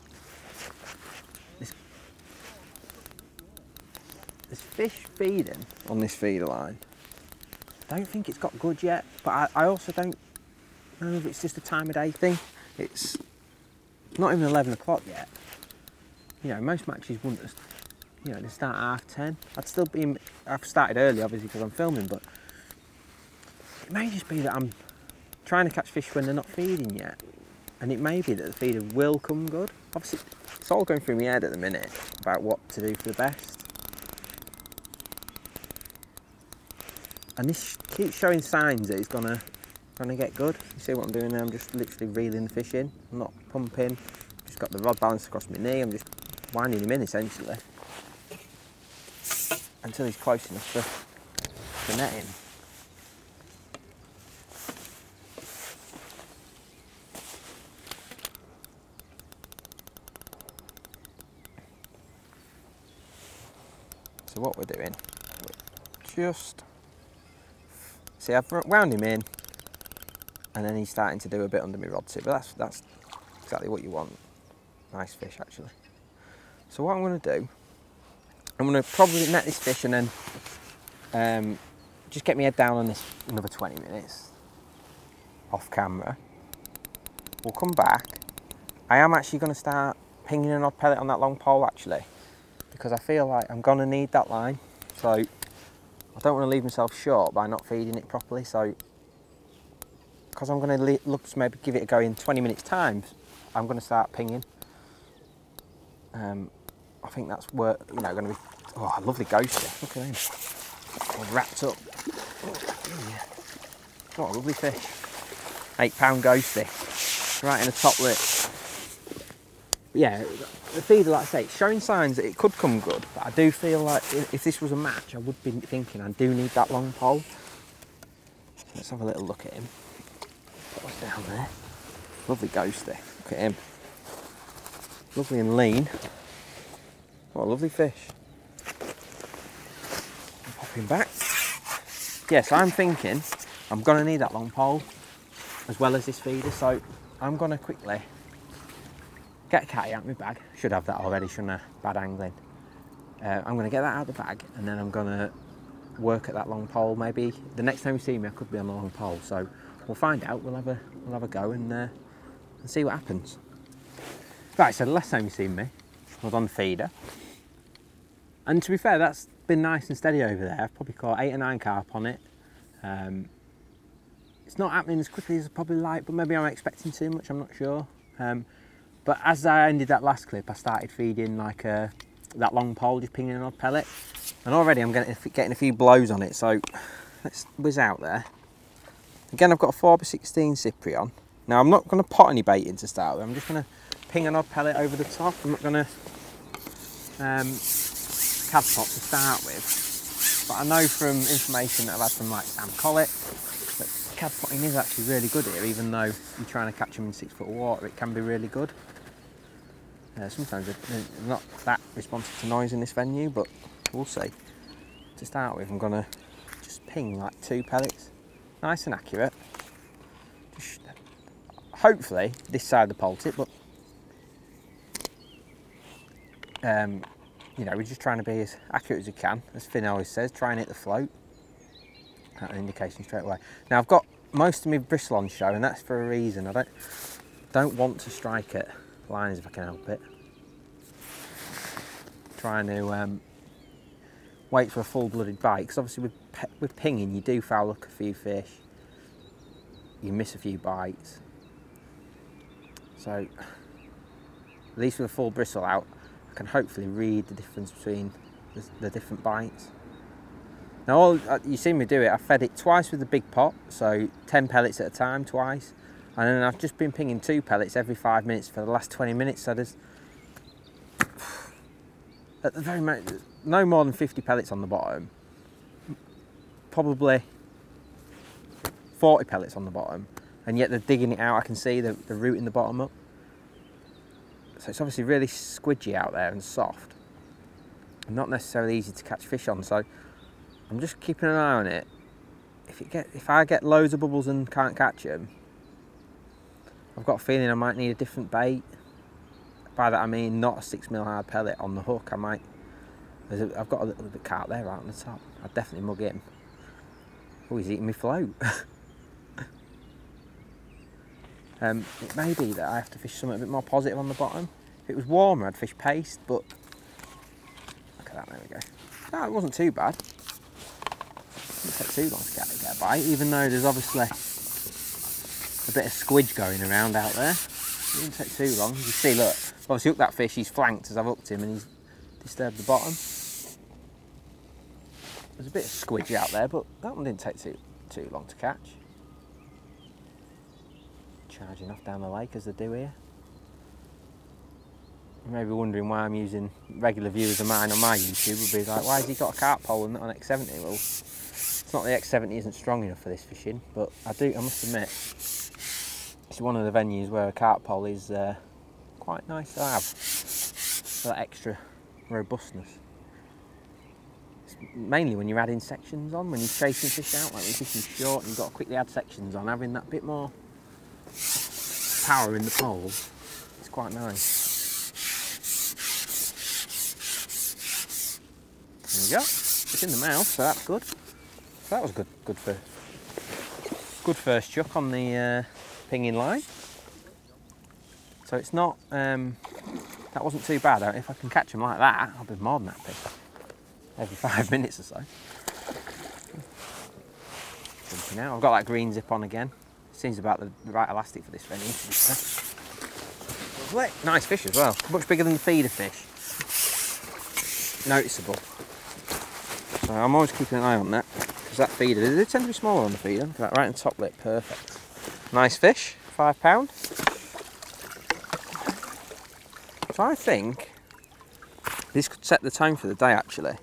There's fish feeding on this feeder line. I don't think it's got good yet, but I also don't know if it's just a time of day thing. It's not even 11 o'clock yet. You know, most matches wouldn't, they start at 10:30. I've started early obviously because I'm filming, but it may just be that I'm trying to catch fish when they're not feeding yet. And it may be that the feeder will come good. Obviously, it's all going through my head at the minute about what to do for the best. And this keeps showing signs that it's gonna get good. You see what I'm doing there? I'm just literally reeling the fish in. I'm not pumping. Just got the rod balanced across my knee. I'm just winding him in essentially until he's close enough for netting. So what we're doing, See, I've wound him in, and then he's starting to do a bit under my rod tip, but that's exactly what you want. Nice fish, actually. So what I'm going to do, I'm going to probably net this fish and then just get my head down on this another 20 minutes off camera. We'll come back. I am actually going to start pinging an odd pellet on that long pole, actually, because I feel like I'm going to need that line. So I don't want to leave myself short by not feeding it properly, so because I'm going to look to maybe give it a go in 20 minutes time, I'm going to start pinging. I think that's work, going to be, oh, a lovely ghoster, look at him, all wrapped up. What a lovely fish, 8-pound ghosty, right in the top lip. Yeah, the feeder, like I say, it's showing signs that it could come good, but I do feel like if this was a match, I would be thinking I do need that long pole. Let's have a little look at him. Put us down there. Lovely ghost there, look at him. Lovely and lean. What a lovely fish. I'll pop him back. Yes, I'm thinking I'm going to need that long pole as well as this feeder, so I'm going to quickly get Catty out of my bag. Should have that already, shouldn't I? Bad angling. I'm going to get that out of the bag and then I'm going to work at that long pole. Maybe the next time you see me, I could be on the long pole. So we'll find out. We'll have a go and see what happens. Right. So the last time you seen me, I was on the feeder, and to be fair, that's been nice and steady over there. I've probably caught 8 or 9 carp on it. It's not happening as quickly as I probably like, but maybe I'm expecting too much. I'm not sure. But as I ended that last clip, I started feeding like that long pole, just pinging an odd pellet, and already I'm getting a few blows on it. So let's whiz out there. Again, I've got a 4x16 Cyprian. Now I'm not going to pot any bait in to start with. I'm just going to ping an odd pellet over the top. I'm not going to cad pot to start with, but I know from information that I've had from like Sam Collett that cad potting is actually really good here. Even though you're trying to catch them in 6 foot of water, it can be really good. Sometimes they're not that responsive to noise in this venue, but we'll see. To start with, I'm going to just ping like 2 pellets, nice and accurate. Just hopefully this side of the pole tip, but you know, we're just trying to be as accurate as you can. As Finn always says, try and hit the float. That's an indication straight away. Now I've got most of my bristle on show, and that's for a reason. I don't want to strike at lines if I can help it. Trying to wait for a full-blooded bite, because obviously with pinging, you do foul hook a few fish, you miss a few bites. So at least with a full bristle out, I can hopefully read the difference between the different bites. Now you see me do it, I fed it twice with the big pot, so 10 pellets at a time twice, and then I've just been pinging 2 pellets every 5 minutes for the last 20 minutes, so there's at the very moment no more than 50 pellets on the bottom, probably 40 pellets on the bottom, and yet they're digging it out. I can see the root in the bottom up, so it's obviously really squidgy out there and soft, and not necessarily easy to catch fish on. So I'm just keeping an eye on it. If I get loads of bubbles and can't catch them, I've got a feeling I might need a different bait. By that I mean not a 6mm hard pellet on the hook. I might. I've got a little bit of carp there right on the top. I'd definitely mug him. Oh, he's eating me float. It may be that I have to fish something a bit more positive on the bottom. If it was warmer, I'd fish paste, but look at that, there we go. No, it wasn't too bad. It didn't take too long to get a bite, even though there's obviously a bit of squidge going around out there. It didn't take too long. You see, look, I've obviously hooked that fish, he's flanked as I've hooked him, and he's disturbed the bottom. There's a bit of squidgy out there, but that one didn't take too long to catch. Charging off down the lake as they do here. You may be wondering why I'm using regular viewers of mine on my YouTube. Would be like, why has he got a carp pole and not an X70? Well, it's not the X70 isn't strong enough for this fishing, but I must admit, it's one of the venues where a carp pole is quite nice to have for that extra robustness. It's mainly when you're adding sections on, when you're chasing fish out, like when you're fishing short and you've got to quickly add sections on, having that bit more power in the pole, it's quite nice. There we go, it's in the mouth, so that's good. So that was good first chuck on the pinging line. So it's not, that wasn't too bad. If I can catch them like that, I'll be more than happy. Every 5 minutes or so. Jumping out. I've got that green zip on again. Seems about the right elastic for this venue. Nice fish as well. Much bigger than the feeder fish. Noticeable. So I'm always keeping an eye on that, because that feeder, they tend to be smaller on the feeder. Look at that, right on top lip, perfect. Nice fish, £5. So I think this could set the tone for the day actually.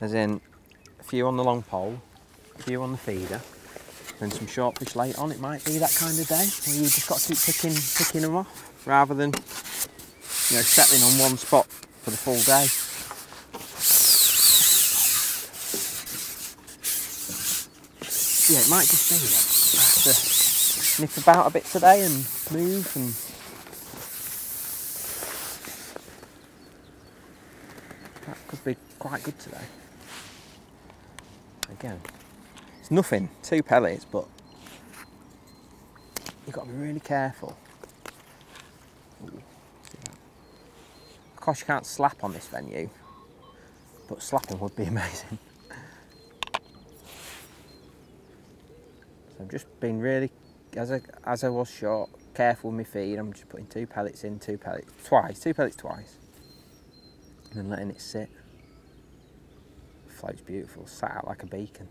As in, a few on the long pole, a few on the feeder, and some shortfish late on, it might be that kind of day where you've just got to keep picking them off rather than, you know, settling on one spot for the full day. Yeah, it might just be that I have to nip about a bit today and move and... That could be quite good today. Again, it's nothing, 2 pellets, but you've got to be really careful. Ooh, of course you can't slap on this venue, but slapping would be amazing. I've just been really, as I was short, careful with my feed. I'm just putting 2 pellets in, 2 pellets twice, 2 pellets twice, and then letting it sit. It float's beautiful, sat out like a beacon.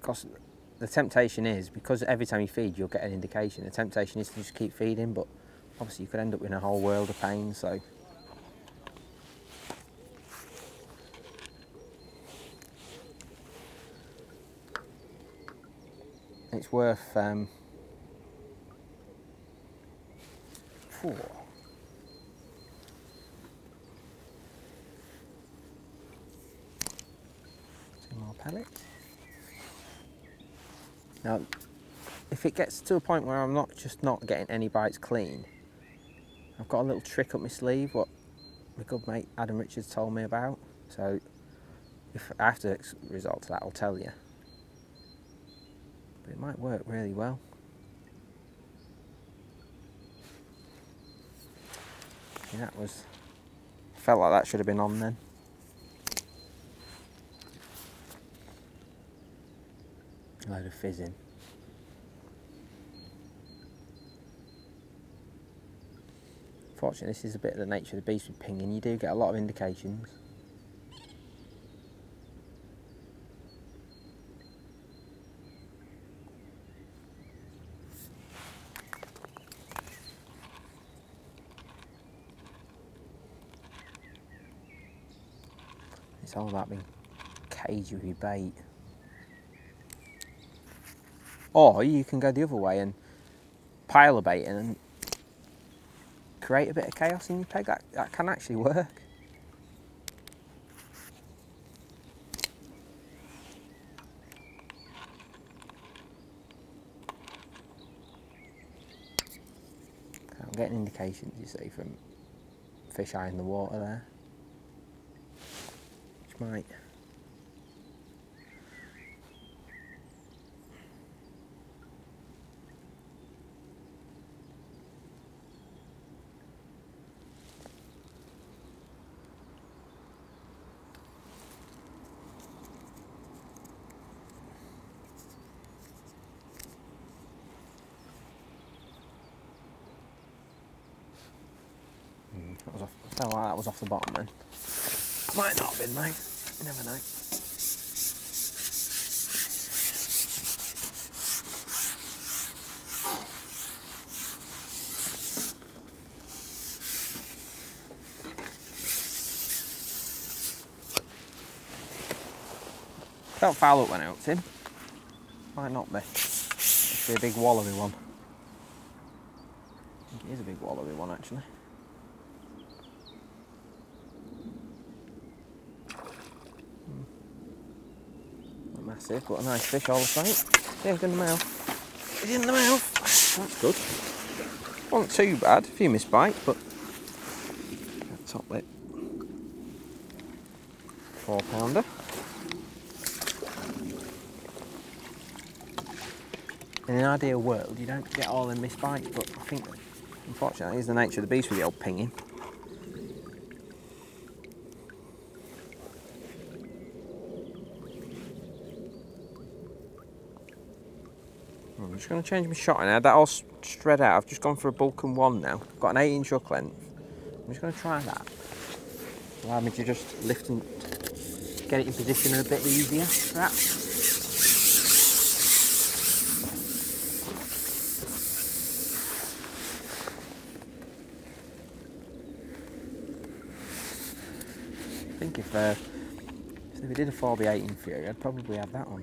Because the temptation is, because every time you feed, you'll get an indication. The temptation is to just keep feeding, but obviously you could end up in a whole world of pain, so. It's worth, two more pellets. Now, if it gets to a point where I'm not getting any bites clean, I've got a little trick up my sleeve, what my good mate Adam Richards told me about. So if I have to resort to that, I'll tell you. But it might work really well. And that was, I felt like that should have been on then. A load of fizzing. Fortunately, this is a bit of the nature of the beast with pinging. You do get a lot of indications. It's all about being cagey with your bait. Or you can go the other way and pile a bait in and create a bit of chaos in your peg. That can actually work. I'm getting indications, you see, from fish eye in the water there, which might. Felt like that was off the bottom then. Might not have been, mate. You never know. Felt foul up when I hooked him. Might not be. Must be a big wallaby one. I think it is a big wallaby one, actually. Massive, but a nice fish all the same. Yeah, good in the mouth. It's in the mouth. That's good. Wasn't too bad. A few misbites, but that top lip. 4-pounder. In an ideal world, you don't get all the misbites, but I think, unfortunately, is the nature of the beast with the old pinging. I'm just going to change my shot now. That all shred out. I've just gone for a bulk and one now. I've got an 8-inch hook length. I'm just going to try that. Allow me to just lift and get it in position a bit easier, perhaps. think if we did a 4x8 in Fury, I'd probably have that one.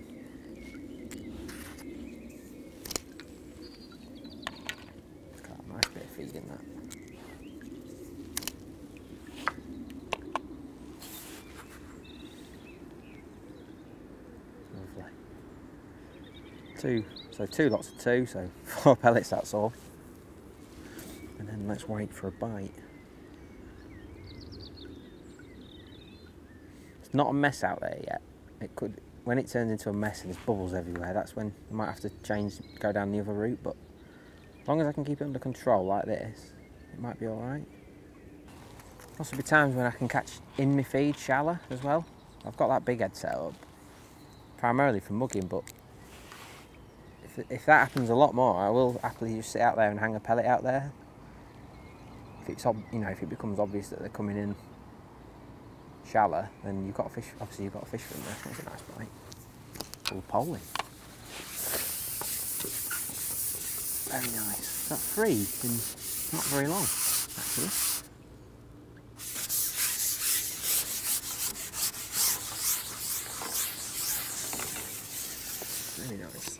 It's got a nice bit of feed in that. Lovely. Two lots of two, so 4 pellets, that's all. And then let's wait for a bite. It's not a mess out there yet. It could, when it turns into a mess and there's bubbles everywhere, that's when I might have to change, go down the other route, but as long as I can keep it under control like this, it might be all right. Also be times when I can catch in my feed shallow as well. I've got that big head set up, primarily for mugging, but if that happens a lot more, I will happily just sit out there and hang a pellet out there. If it's, you know, if it becomes obvious that they're coming in shallow, then you've got a fish. Obviously, you've got a fish from there. That's a nice bite. All polling. Very nice. That 3 in not very long, actually. Very nice.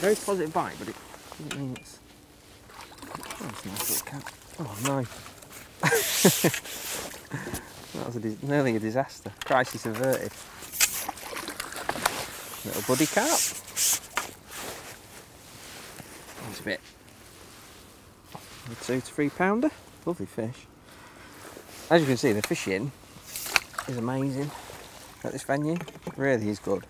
Very positive vibe, but it doesn't mean it's. Oh, that's a nice little cat. Oh no! That was nearly a disaster. Crisis averted. Little buddy cat. That's a bit. A 2 to 3 pounder. Lovely fish. As you can see, the fishing is amazing at this venue. It really is good.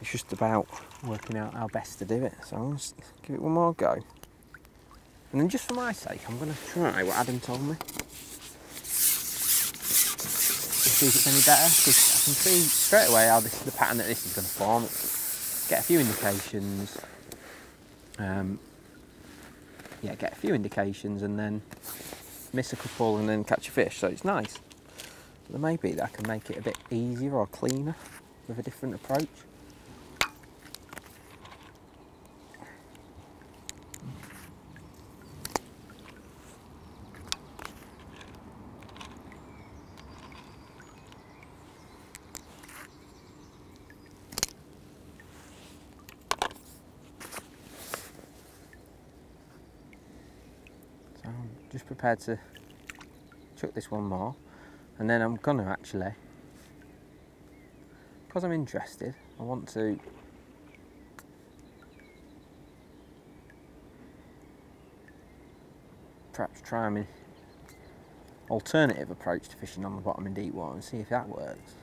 It's just about working out how best to do it, so I'll just give it one more go. And then just for my sake, I'm going to try what Adam told me. See if it's any better, because I can see straight away how the pattern that this is going to form. Get a few indications. Yeah, get a few indications and then miss a couple and then catch a fish, so it's nice. But there may be that I can make it a bit easier or cleaner with a different approach. Just prepared to chuck this one more, and then I'm gonna actually, because I'm interested, I want to perhaps try an alternative approach to fishing on the bottom in deep water and see if that works.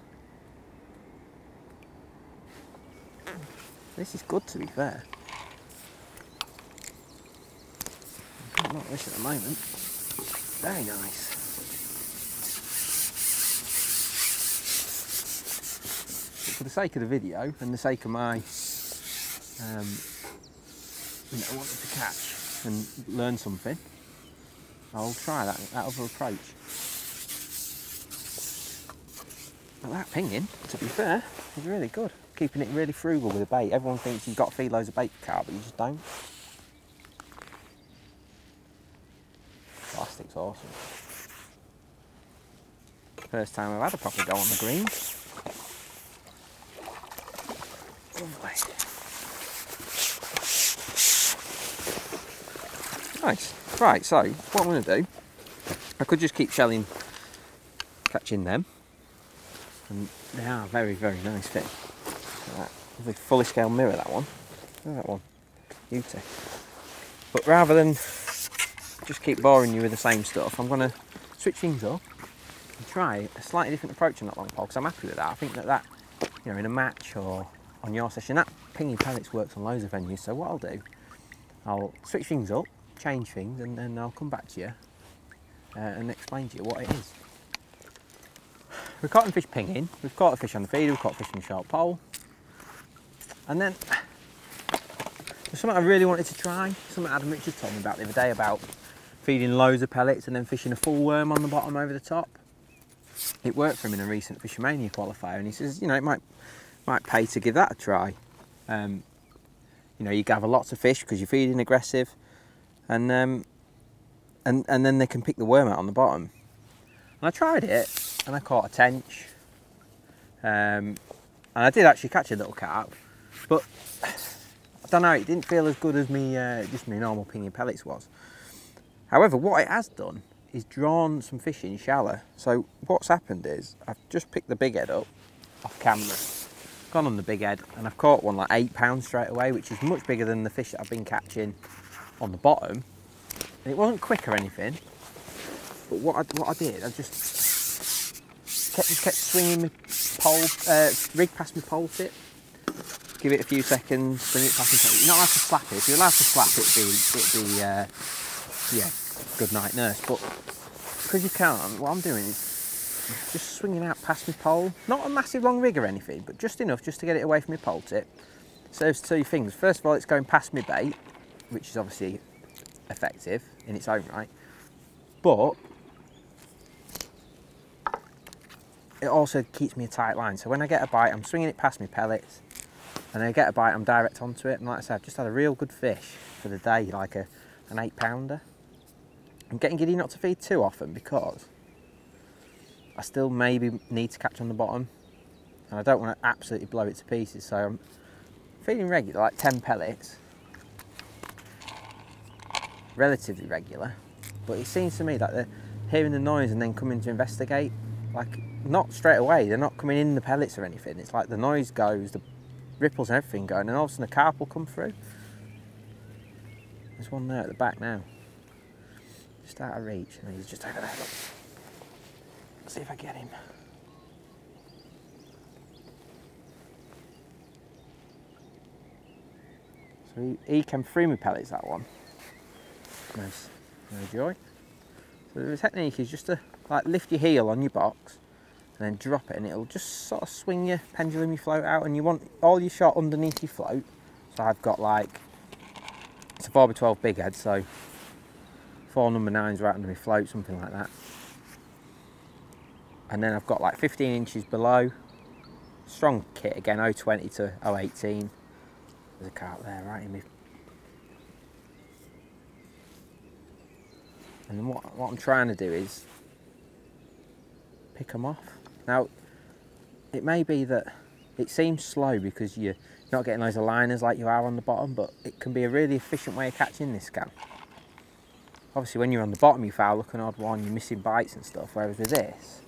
This is good, to be fair. Not this at the moment. Very nice. But for the sake of the video and the sake of my, you know, wanting to catch and learn something, I'll try that other approach. But that pinging, to be fair, is really good. Keeping it really frugal with the bait. Everyone thinks you've got to feed loads of bait to carp, but you just don't. Plastic's awesome. First time I've had a proper go on the green. Lovely. Nice. Right, so what I'm going to do, I could just keep shelling, catching them. And they are very, very nice fish. Right. Lovely fully scale mirror, that one. Look at that one. Beauty. But rather than just keep boring you with the same stuff, I'm going to switch things up and try a slightly different approach on that long pole, because I'm happy with that. I think that, you know, in a match or on your session, that pinging pellets works on loads of venues. So what I'll do, I'll switch things up, change things, and then I'll come back to you and explain to you what it is. We've caught fish pinging, we've caught a fish on the feeder, we've caught fish on the short pole, and then there's something I really wanted to try, something Adam Richards told me about the other day, about feeding loads of pellets and then fishing a full worm on the bottom over the top. It worked for him in a recent Fishermania qualifier, and he says, you know, it might pay to give that a try. You know, you gather lots of fish because you're feeding aggressive, and then they can pick the worm out on the bottom. And I tried it, and I caught a tench, and I did actually catch a little carp, but I don't know, it didn't feel as good as me just my normal pinion pellets was. However, what it has done is drawn some fish in shallow. So what's happened is I've just picked the big head up off camera, gone on the big head, and I've caught one like 8 pounds straight away, which is much bigger than the fish that I've been catching on the bottom. And it wasn't quick or anything, but what I did, I just kept swinging my pole, rig past my pole tip, give it a few seconds, swing it past my pole. You're not allowed to slap it. If you're allowed to slap it, it'd be good night nurse, but because you can't, what I'm doing is just swinging out past my pole. Not a massive long rig or anything, but just enough just to get it away from my pole tip. Serves two things. First of all, it's going past my bait, which is obviously effective in its own right, but it also keeps me a tight line. So when I get a bite, I'm swinging it past my pellets, and when I get a bite, I'm direct onto it. And like I said, I've just had a real good fish for the day, like an 8-pounder. I'm getting giddy not to feed too often because I still maybe need to catch on the bottom, and I don't want to absolutely blow it to pieces. So I'm feeding regular, like 10 pellets, relatively regular. But it seems to me that they're hearing the noise and then coming to investigate, like not straight away. They're not coming in the pellets or anything. It's like the noise goes, the ripples and everything going, and all of a sudden a carp will come through. There's one there at the back now. Just out of reach, and he's just over there. Look. Let's see if I get him. So he came through my pellets, that one. Nice, no joy. So the technique is just to like lift your heel on your box and then drop it, and it'll just sort of swing your pendulum, your float out, and you want all your shot underneath your float. So I've got like, it's a 4x12 big head, so 4 number 9s right under my float, something like that. And then I've got like 15 inches below. Strong kit again, 020 to 018. There's a carp there right in me. And then what I'm trying to do is pick them off. Now, it may be that it seems slow because you're not getting loads of liners like you are on the bottom, but it can be a really efficient way of catching this carp. Obviously, when you're on the bottom, you foul look an odd one, you're missing bites and stuff. Whereas with this,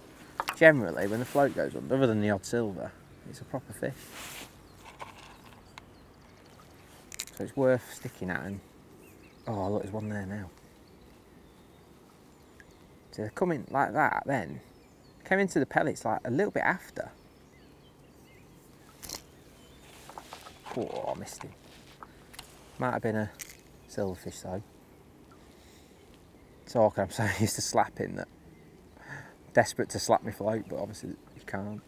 generally, when the float goes under, other than the odd silver, it's a proper fish. So it's worth sticking at. And oh, look, there's one there now. So they're coming like that. Then came into the pellets like a little bit after. Oh, I missed him. Might have been a silverfish though. Talking, I'm so used to slapping that. Desperate to slap my float, but obviously you can't.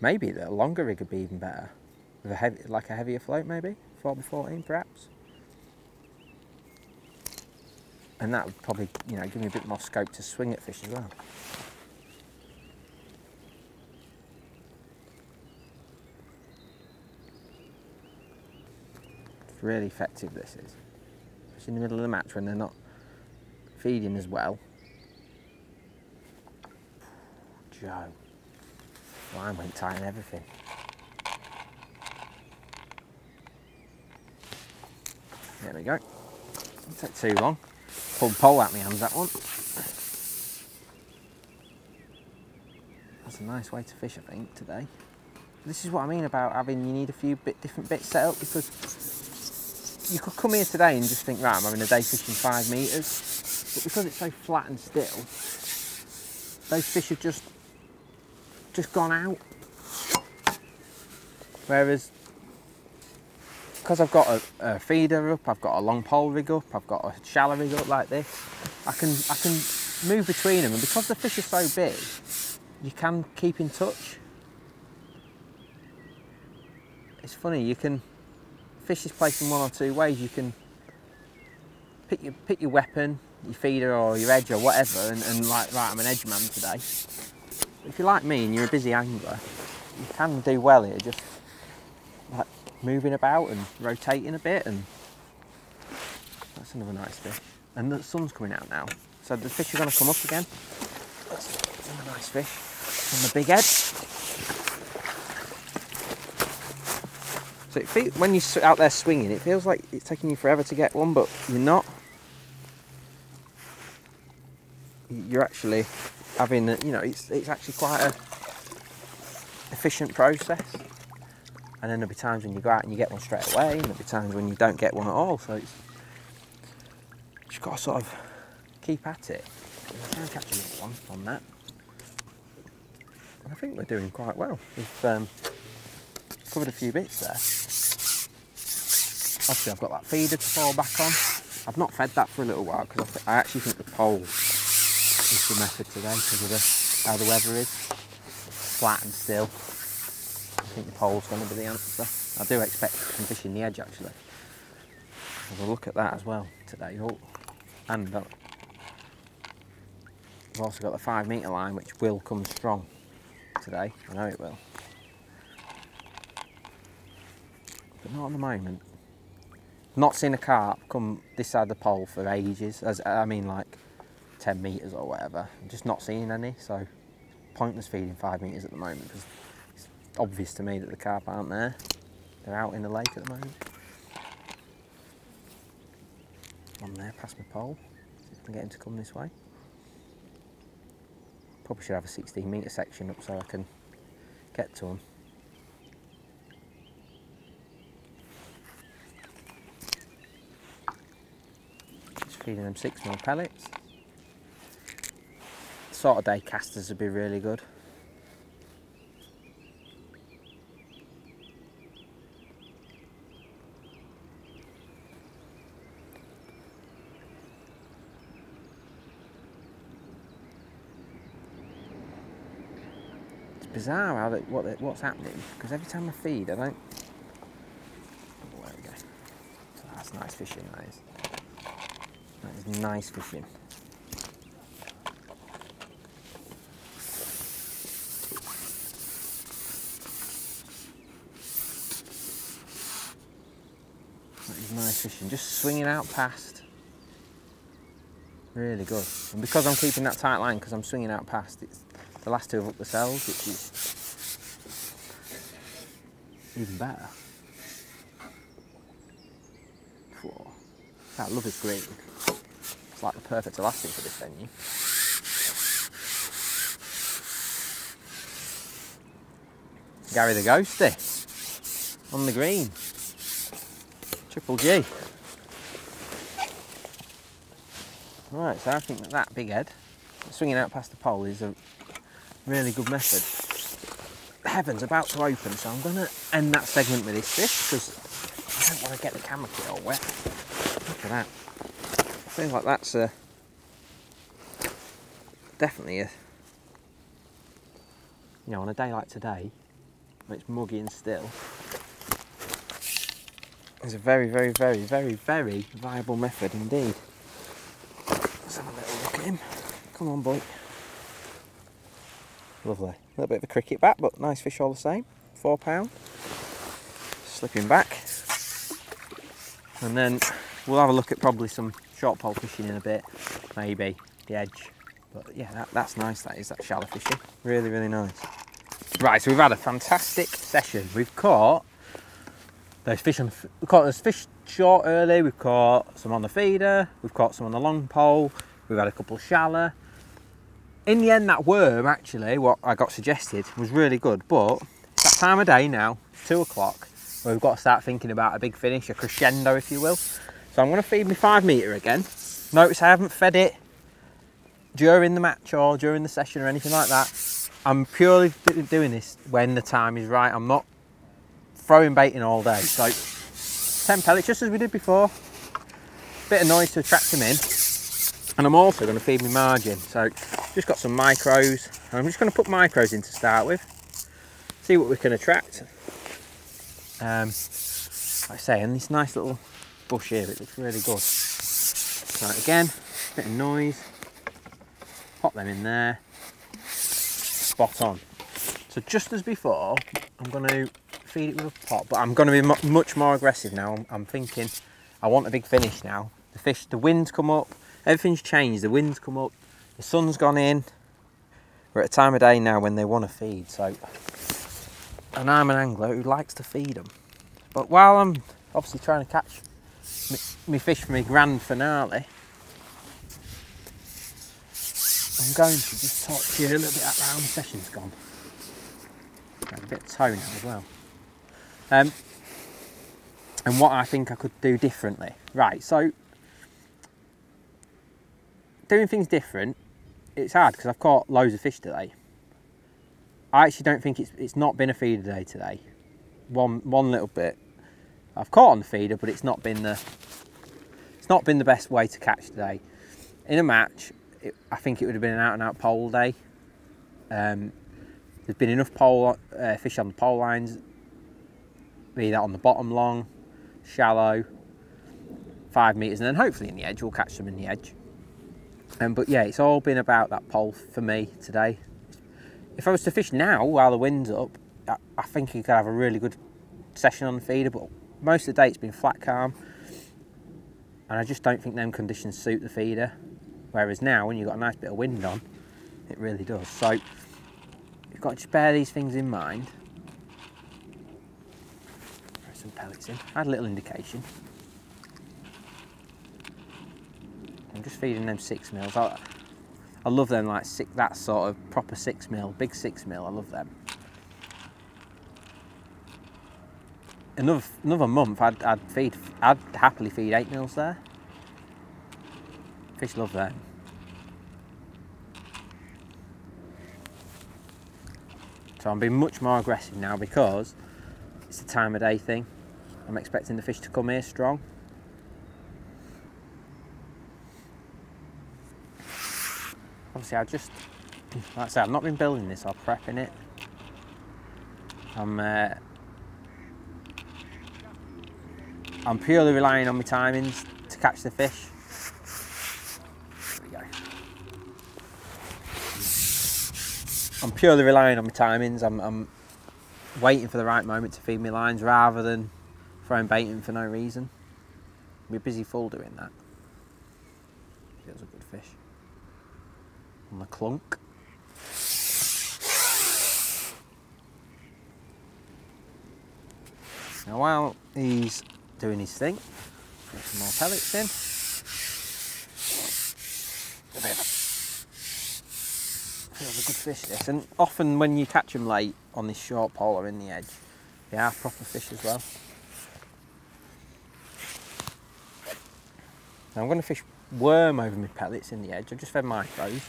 Maybe the longer rig would be even better, with a heavy, like a heavier float, maybe 4x14 perhaps. And that would probably, you know, give me a bit more scope to swing at fish as well. It's really effective, this is. In the middle of the match when they're not feeding as well. Joe. Line went tight and everything. There we go. Didn't take too long. Pulled pole out my hands, that one. That's a nice way to fish, I think, today. This is what I mean about having, you need a few different bits set up, because you could come here today and just think, right, I'm having a day fishing 5 metres, but because it's so flat and still, those fish have just gone out. Whereas, because I've got a feeder up, I've got a long pole rig up, I've got a shallow rig up like this, I can move between them, and because the fish are so big, you can keep in touch. It's funny, you can. Fish is placed in one or two ways. You can pick your weapon, your feeder or your edge or whatever, and like, right, I'm an edge man today. But if you're like me and you're a busy angler, you can do well here, just like moving about and rotating a bit, and that's another nice fish. And the sun's coming out now, so the fish are going to come up again. That's another nice fish on the big head. So it feels, when you're out there swinging, it feels like it's taking you forever to get one, but you're not. You're actually having, you know, it's actually quite an efficient process. And then there'll be times when you go out and you get one straight away, and there'll be times when you don't get one at all. So it's just got to sort of keep at it. I can catch another one on that. I think we're doing quite well. We've covered a few bits there. Obviously, I've got that feeder to fall back on. I've not fed that for a little while because I actually think the pole is the method today because of how the weather is. Flat and still. I think the pole's going to be the answer. I do expect some fish in the edge actually. We'll look at that as well today. Oh, and we've also got the 5 metre line, which will come strong today. I know it will, but not at the moment. Not seen a carp come this side of the pole for ages. As I mean, like 10 metres or whatever. I'm just not seeing any, so pointless feeding 5 metres at the moment because it's obvious to me that the carp aren't there. They're out in the lake at the moment. On there, past my pole. See if I can get him to come this way. Probably should have a 16 metre section up so I can get to him. Just feeding them 6 mil pellets. The sort of day casters would be really good. Bizarre how that what's happening, because every time I feed I don't. Oh, there we go. So that's nice fishing, that is. That is nice fishing. That is nice fishing. Just swinging out past. Really good. And because I'm keeping that tight line, because I'm swinging out past, it's. The last two have up the cells, which is even better. Whoa. I love this green. It's like the perfect elastic for this venue. Gary the Ghosty on the green. Triple G. Right, so I think that big head, swinging out past the pole, is a really good method. Heaven's about to open, so I'm going to end that segment with this fish because I don't want to get the camera kit all wet. Look at that. I feel like that's a, definitely a, you know, on a day like today, when it's muggy and still, it's a very viable method indeed. Let's have a little look at him. Come on, boy. Lovely. A little bit of a cricket bat, but nice fish all the same. 4 pound. Slipping back. And then we'll have a look at probably some short pole fishing in a bit. Maybe the edge. But yeah, that's nice, that is, that shallow fishing. Really, really nice. Right, so we've had a fantastic session. We've caught those fish, we caught those fish short early, we've caught some on the feeder, we've caught some on the long pole, we've had a couple shallow. In the end, that worm, actually, what I got suggested, was really good, but it's that time of day now, 2 o'clock, where we've got to start thinking about a big finish, a crescendo, if you will. So I'm going to feed my 5 metre again. Notice I haven't fed it during the match or during the session or anything like that. I'm purely doing this when the time is right. I'm not throwing baiting all day. So 10 pellets, just as we did before. Bit of noise to attract them in. And I'm also going to feed my margin. So just got some micros. I'm just going to put micros in to start with. See what we can attract. Like I say, and this nice little bush here, it looks really good. Right, again, bit of noise. Pop them in there. Spot on. So So just as before, I'm going to feed it with a pot, but I'm going to be much more aggressive now. I'm thinking I want a big finish now. The fish, the wind's come up, everything's changed, the wind's come up, the sun's gone in. We're at a time of day now when they want to feed, so, and I'm an angler who likes to feed them. But while I'm obviously trying to catch my fish for my grand finale, I'm going to just talk to you a little bit about how the session's gone. A bit of tone as well. And what I think I could do differently. Right, so doing things different, it's hard because I've caught loads of fish today. I actually don't think it's not been a feeder day today. One little bit I've caught on the feeder, but it's not been the best way to catch today. In a match, I think it would have been an out and out pole day. There's been enough pole fish on the pole lines, be that on the bottom long, shallow, 5 metres, and then hopefully in the edge, we'll catch them in the edge. But yeah, it's all been about that pole for me today. If I was to fish now while the wind's up, I think you could have a really good session on the feeder, but most of the day it's been flat calm, and I just don't think them conditions suit the feeder. Whereas now, when you've got a nice bit of wind on, it really does. So you've got to just bear these things in mind. Throw some pellets in. I had a little indication. I'm just feeding them 6mm. I love them, like six, that sort of proper 6mm, big 6mm. I love them. Another month, I'd happily feed 8mm there. Fish love that. So I'm being much more aggressive now because it's a time of day thing. I'm expecting the fish to come here strong. Obviously like I say, I've not been building this or prepping it. I'm purely relying on my timings to catch the fish. I'm purely relying on my timings. I'm waiting for the right moment to feed my lines rather than throwing bait in for no reason. We're busy full doing that. Feels a good fish. On the clunk. Now while he's doing his thing, put some more pellets in. A bit of a feels a good fish this, and often when you catch them late on this short pole or in the edge, they are proper fish as well. Now I'm going to fish worm over my pellets in the edge. I've just fed micros.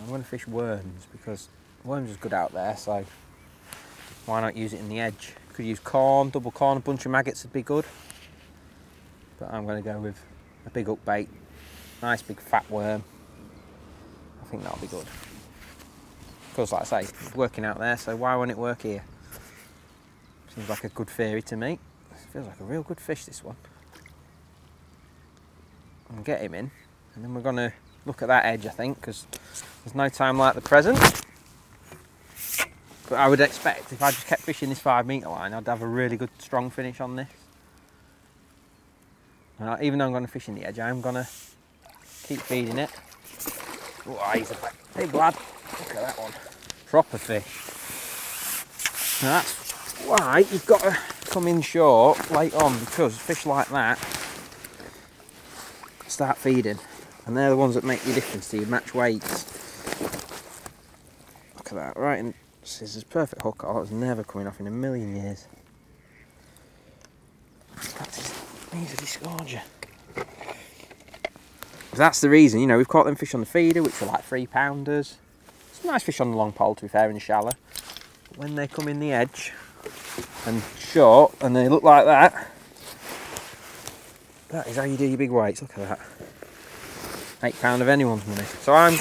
I'm going to fish worms because worms is good out there, so why not use it in the edge? You could use corn, double corn, a bunch of maggots would be good, but I'm going to go with a big hook bait, nice big fat worm. I think that'll be good. Because like I say, it's working out there, so why won't it work here? Seems like a good theory to me. Feels like a real good fish, this one. And get him in, and then we're going to look at that edge, I think, because there's no time like the present. But I would expect if I just kept fishing this 5 metre line, I'd have a really good strong finish on this. Now, even though I'm going to fish in the edge, I'm going to keep feeding it. Oh, he's a big lad. Look at that one, proper fish. Now that's why you've got to come in short late on, because fish like that start feeding, and they're the ones that make the difference to your match weights. Look at that, right in scissors, perfect hook. Oh, it's never coming off in a million years. That's needs a disgorger. That's the reason, you know, we've caught them fish on the feeder, which are like 3-pounders. Nice fish on the long pole, to be fair, and shallow. But when they come in the edge and short and they look like that, that is how you do your big weights. Look at that, £8 of anyone's money. So I've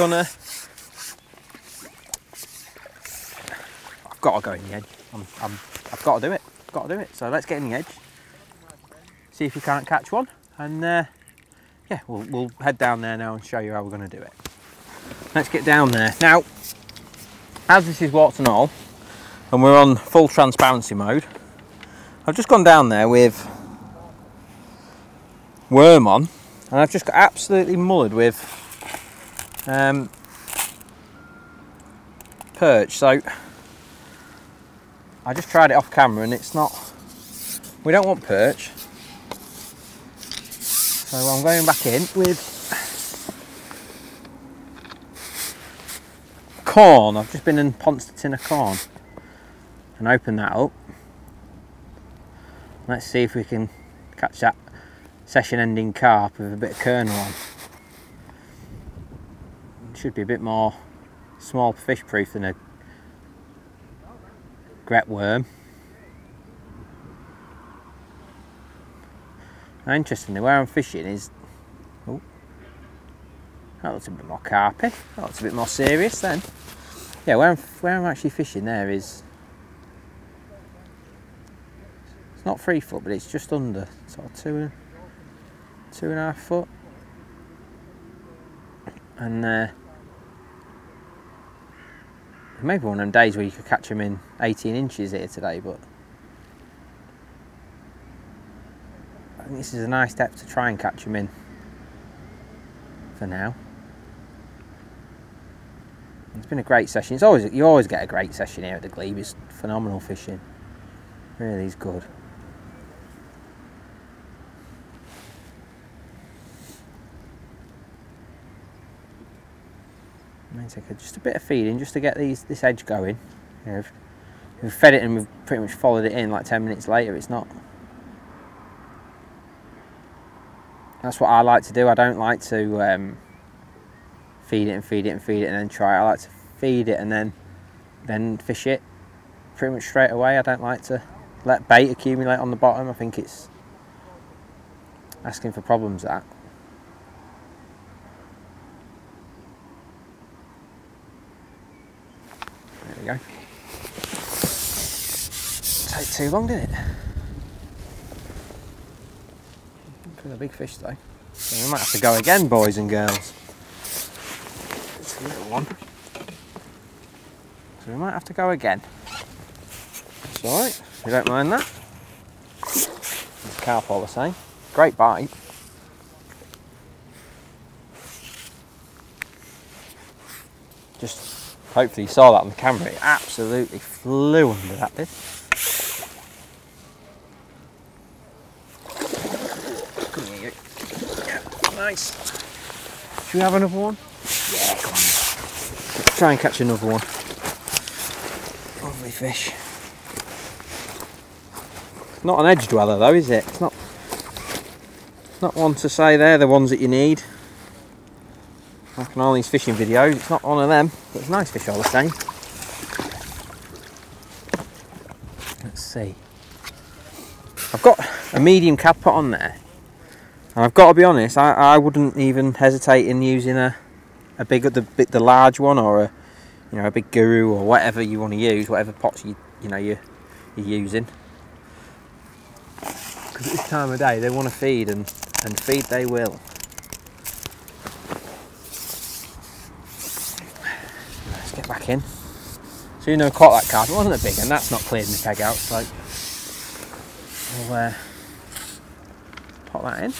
got to go in the edge. I've got to do it. I've got to do it. So let's get in the edge, see if you can't catch one, and yeah, we'll head down there now and show you how we're going to do it. Let's get down there. Now, as this is Warts and All, and we're on full transparency mode. I've just gone down there with worm on, and I've just got absolutely mullered with perch. So I just tried it off camera, and it's not, we don't want perch. So I'm going back in with corn. I've just been and ponced a tin of corn and opened that up. Let's see if we can catch that session ending carp with a bit of kernel on. It should be a bit more small fish proof than a gret worm. Now, interestingly, where I'm fishing is, oh, that looks a bit more carpy, that looks a bit more serious then. Yeah, where I'm actually fishing there is, it's not 3 foot, but it's just under, sort of two and a half foot. And maybe one of them days where you could catch them in 18 inches here today, but I think this is a nice depth to try and catch them in for now. It's been a great session. It's always, you always get a great session here at the Glebe. It's phenomenal fishing. Really is good. I'm going to take just a bit of feeding just to get this edge going. You know, if we've fed it and we've pretty much followed it in like 10 minutes later, it's not. That's what I like to do. I don't like to feed it and feed it and feed it and then try it. I like to feed it and then fish it pretty much straight away. I don't like to let bait accumulate on the bottom. I think it's asking for problems, that. There we go. Didn't take too long, did it? It was a big fish though. So we might have to go again, boys and girls. It's a little one. So we might have to go again. It's alright, we don't mind that. There's carp all the same. Great bite. Just hopefully you saw that on the camera, it absolutely flew under that bit. Come here. Yeah, nice. Should we have another one? Yeah, come on. Let's try and catch another one. Lovely fish. Not an edge dweller though, is it? It's not one to say they're the ones that you need. Like on all these fishing videos, it's not one of them, but it's nice fish all the same. Let's see. I've got a medium cadpot on there, and I've got to be honest, I wouldn't even hesitate in using the large one, or a, you know, a big guru, or whatever you want to use, whatever pots you're using. Because at this time of day, they want to feed, and feed they will. Back in. So you know, caught that carp. It wasn't a big one. That's not cleared my peg out. So we'll pop that in.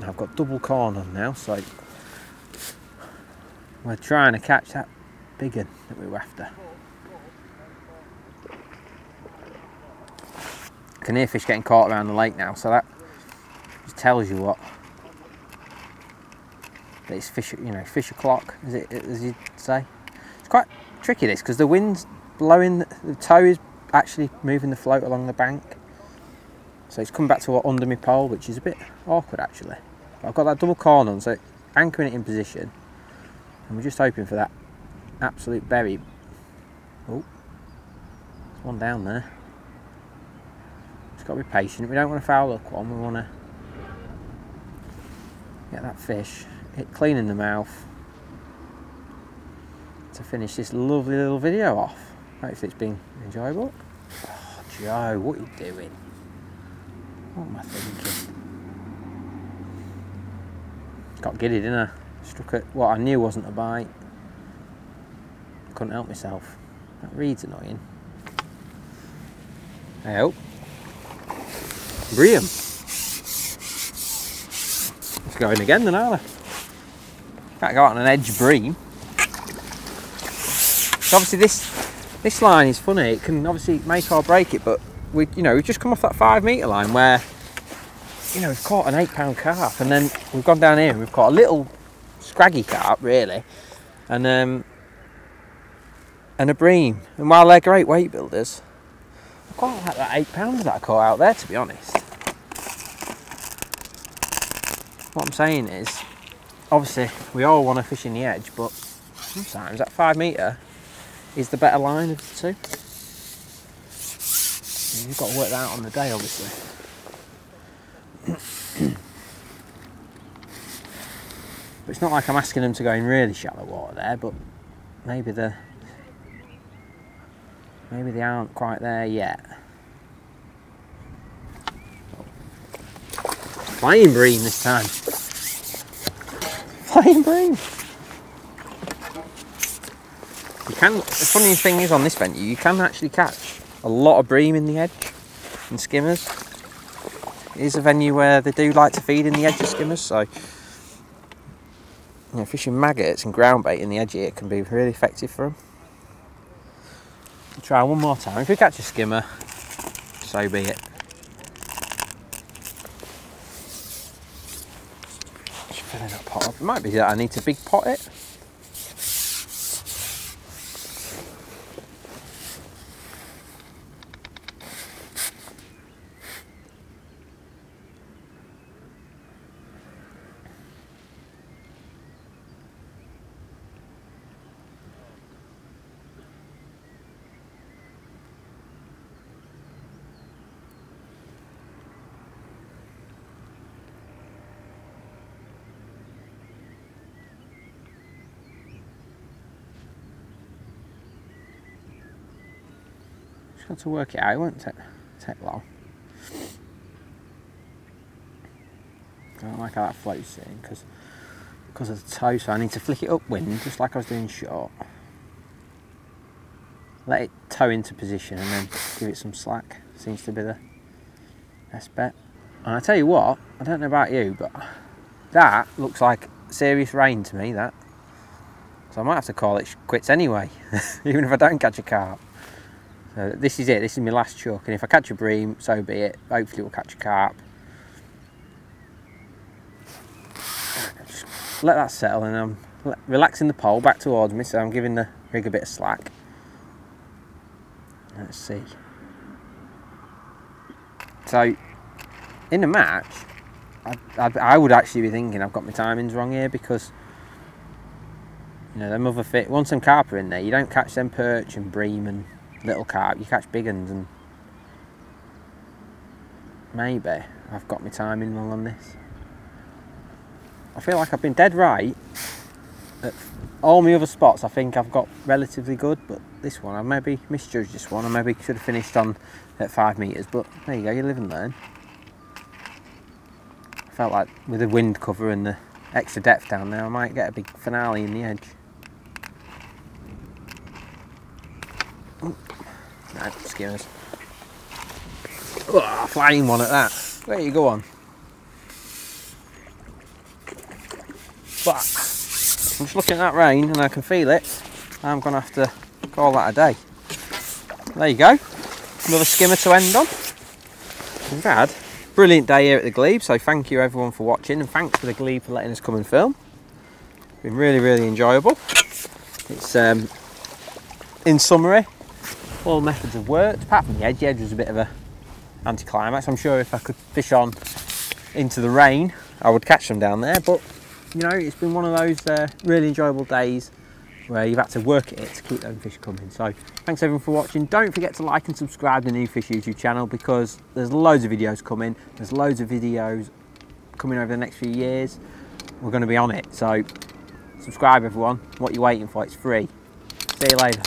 Now I've got double corn on now, so we're trying to catch that big one that we were after. I can hear fish getting caught around the lake now, so that just tells you what. It's fish, you know, fish o'clock, as you'd say. It's quite tricky this, because the wind's blowing, the tow is actually moving the float along the bank. So it's come back to under my pole, which is a bit awkward actually. But I've got that double corn on, so anchoring it in position. And we're just hoping for that absolute berry. Oh, there's one down there. Just got to be patient. We don't want to foul up one, we want to get that fish. It clean in the mouth to finish this lovely little video off. Hopefully it's been enjoyable. Oh, Joe, what are you doing? What am I thinking? Got giddy, didn't I? Struck at what I knew wasn't a bite. Couldn't help myself. That reed's annoying. I hope. Bream. It's going again then, aren't I? Can't go out on an edge bream. So obviously this line is funny. It can obviously make or break it, but we, you know, we've just come off that 5 metre line where, you know, we've caught an 8 pound carp, and then we've gone down here and we've caught a little scraggy carp really, and a bream. And while they're great weight builders, I quite like that 8 pounds that I caught out there, to be honest. What I'm saying is, obviously we all want to fish in the edge, but sometimes that 5 metre is the better line of the two. You've got to work that out on the day, obviously. But it's not like I'm asking them to go in really shallow water there, but maybe they aren't quite there yet. Flying bream this time. Flying bream. You can. The funny thing is, on this venue, you can actually catch a lot of bream in the edge and skimmers. It is a venue where they do like to feed in the edge of skimmers, so, you know, fishing maggots and ground bait in the edge here can be really effective for them. We'll try one more time. If we catch a skimmer, so be it. Just filling that pot up. It might be that I need to big pot it. Got to work it out, it won't take long. I don't like how that floats in because of the toe, so I need to flick it upwind just like I was doing short. Let it toe into position and then give it some slack. Seems to be the best bet. And I tell you what, I don't know about you, but that looks like serious rain to me, that. So I might have to call it quits anyway, even if I don't catch a carp. So this is it, this is my last chuck, and if I catch a bream, so be it. Hopefully we'll catch a carp. Just let that settle, and I'm relaxing the pole back towards me, so I'm giving the rig a bit of slack. Let's see. So, in the match, I would actually be thinking I've got my timings wrong here, because, you know, them other fish, once them carp are in there, you don't catch them perch and bream and little carp, you catch big ones, and maybe I've got my timing wrong on this. I feel like I've been dead right at all my other spots. I think I've got relatively good, but this one I maybe misjudged this one. I maybe should have finished on at 5 metres, but there you go, you live and learn. I felt like with the wind cover and the extra depth down there, I might get a big finale in the edge. No, skimmers. Oh, flying one at that. There you go on. But I'm just looking at that rain and I can feel it. I'm going to have to call that a day. There you go. Another skimmer to end on. We've had a brilliant day here at the Glebe, so thank you everyone for watching, and thanks for the Glebe for letting us come and film. It's been really, really enjoyable. It's, in summary, all methods have worked, apart from the edge. The edge was a bit of a anticlimax. I'm sure if I could fish on into the rain, I would catch them down there. But, you know, it's been one of those really enjoyable days where you've had to work at it to keep those fish coming. So thanks everyone for watching. Don't forget to like and subscribe to the New Fish YouTube channel, because there's loads of videos coming. There's loads of videos coming over the next few years. We're going to be on it. So subscribe everyone. What are you waiting for? It's free. See you later.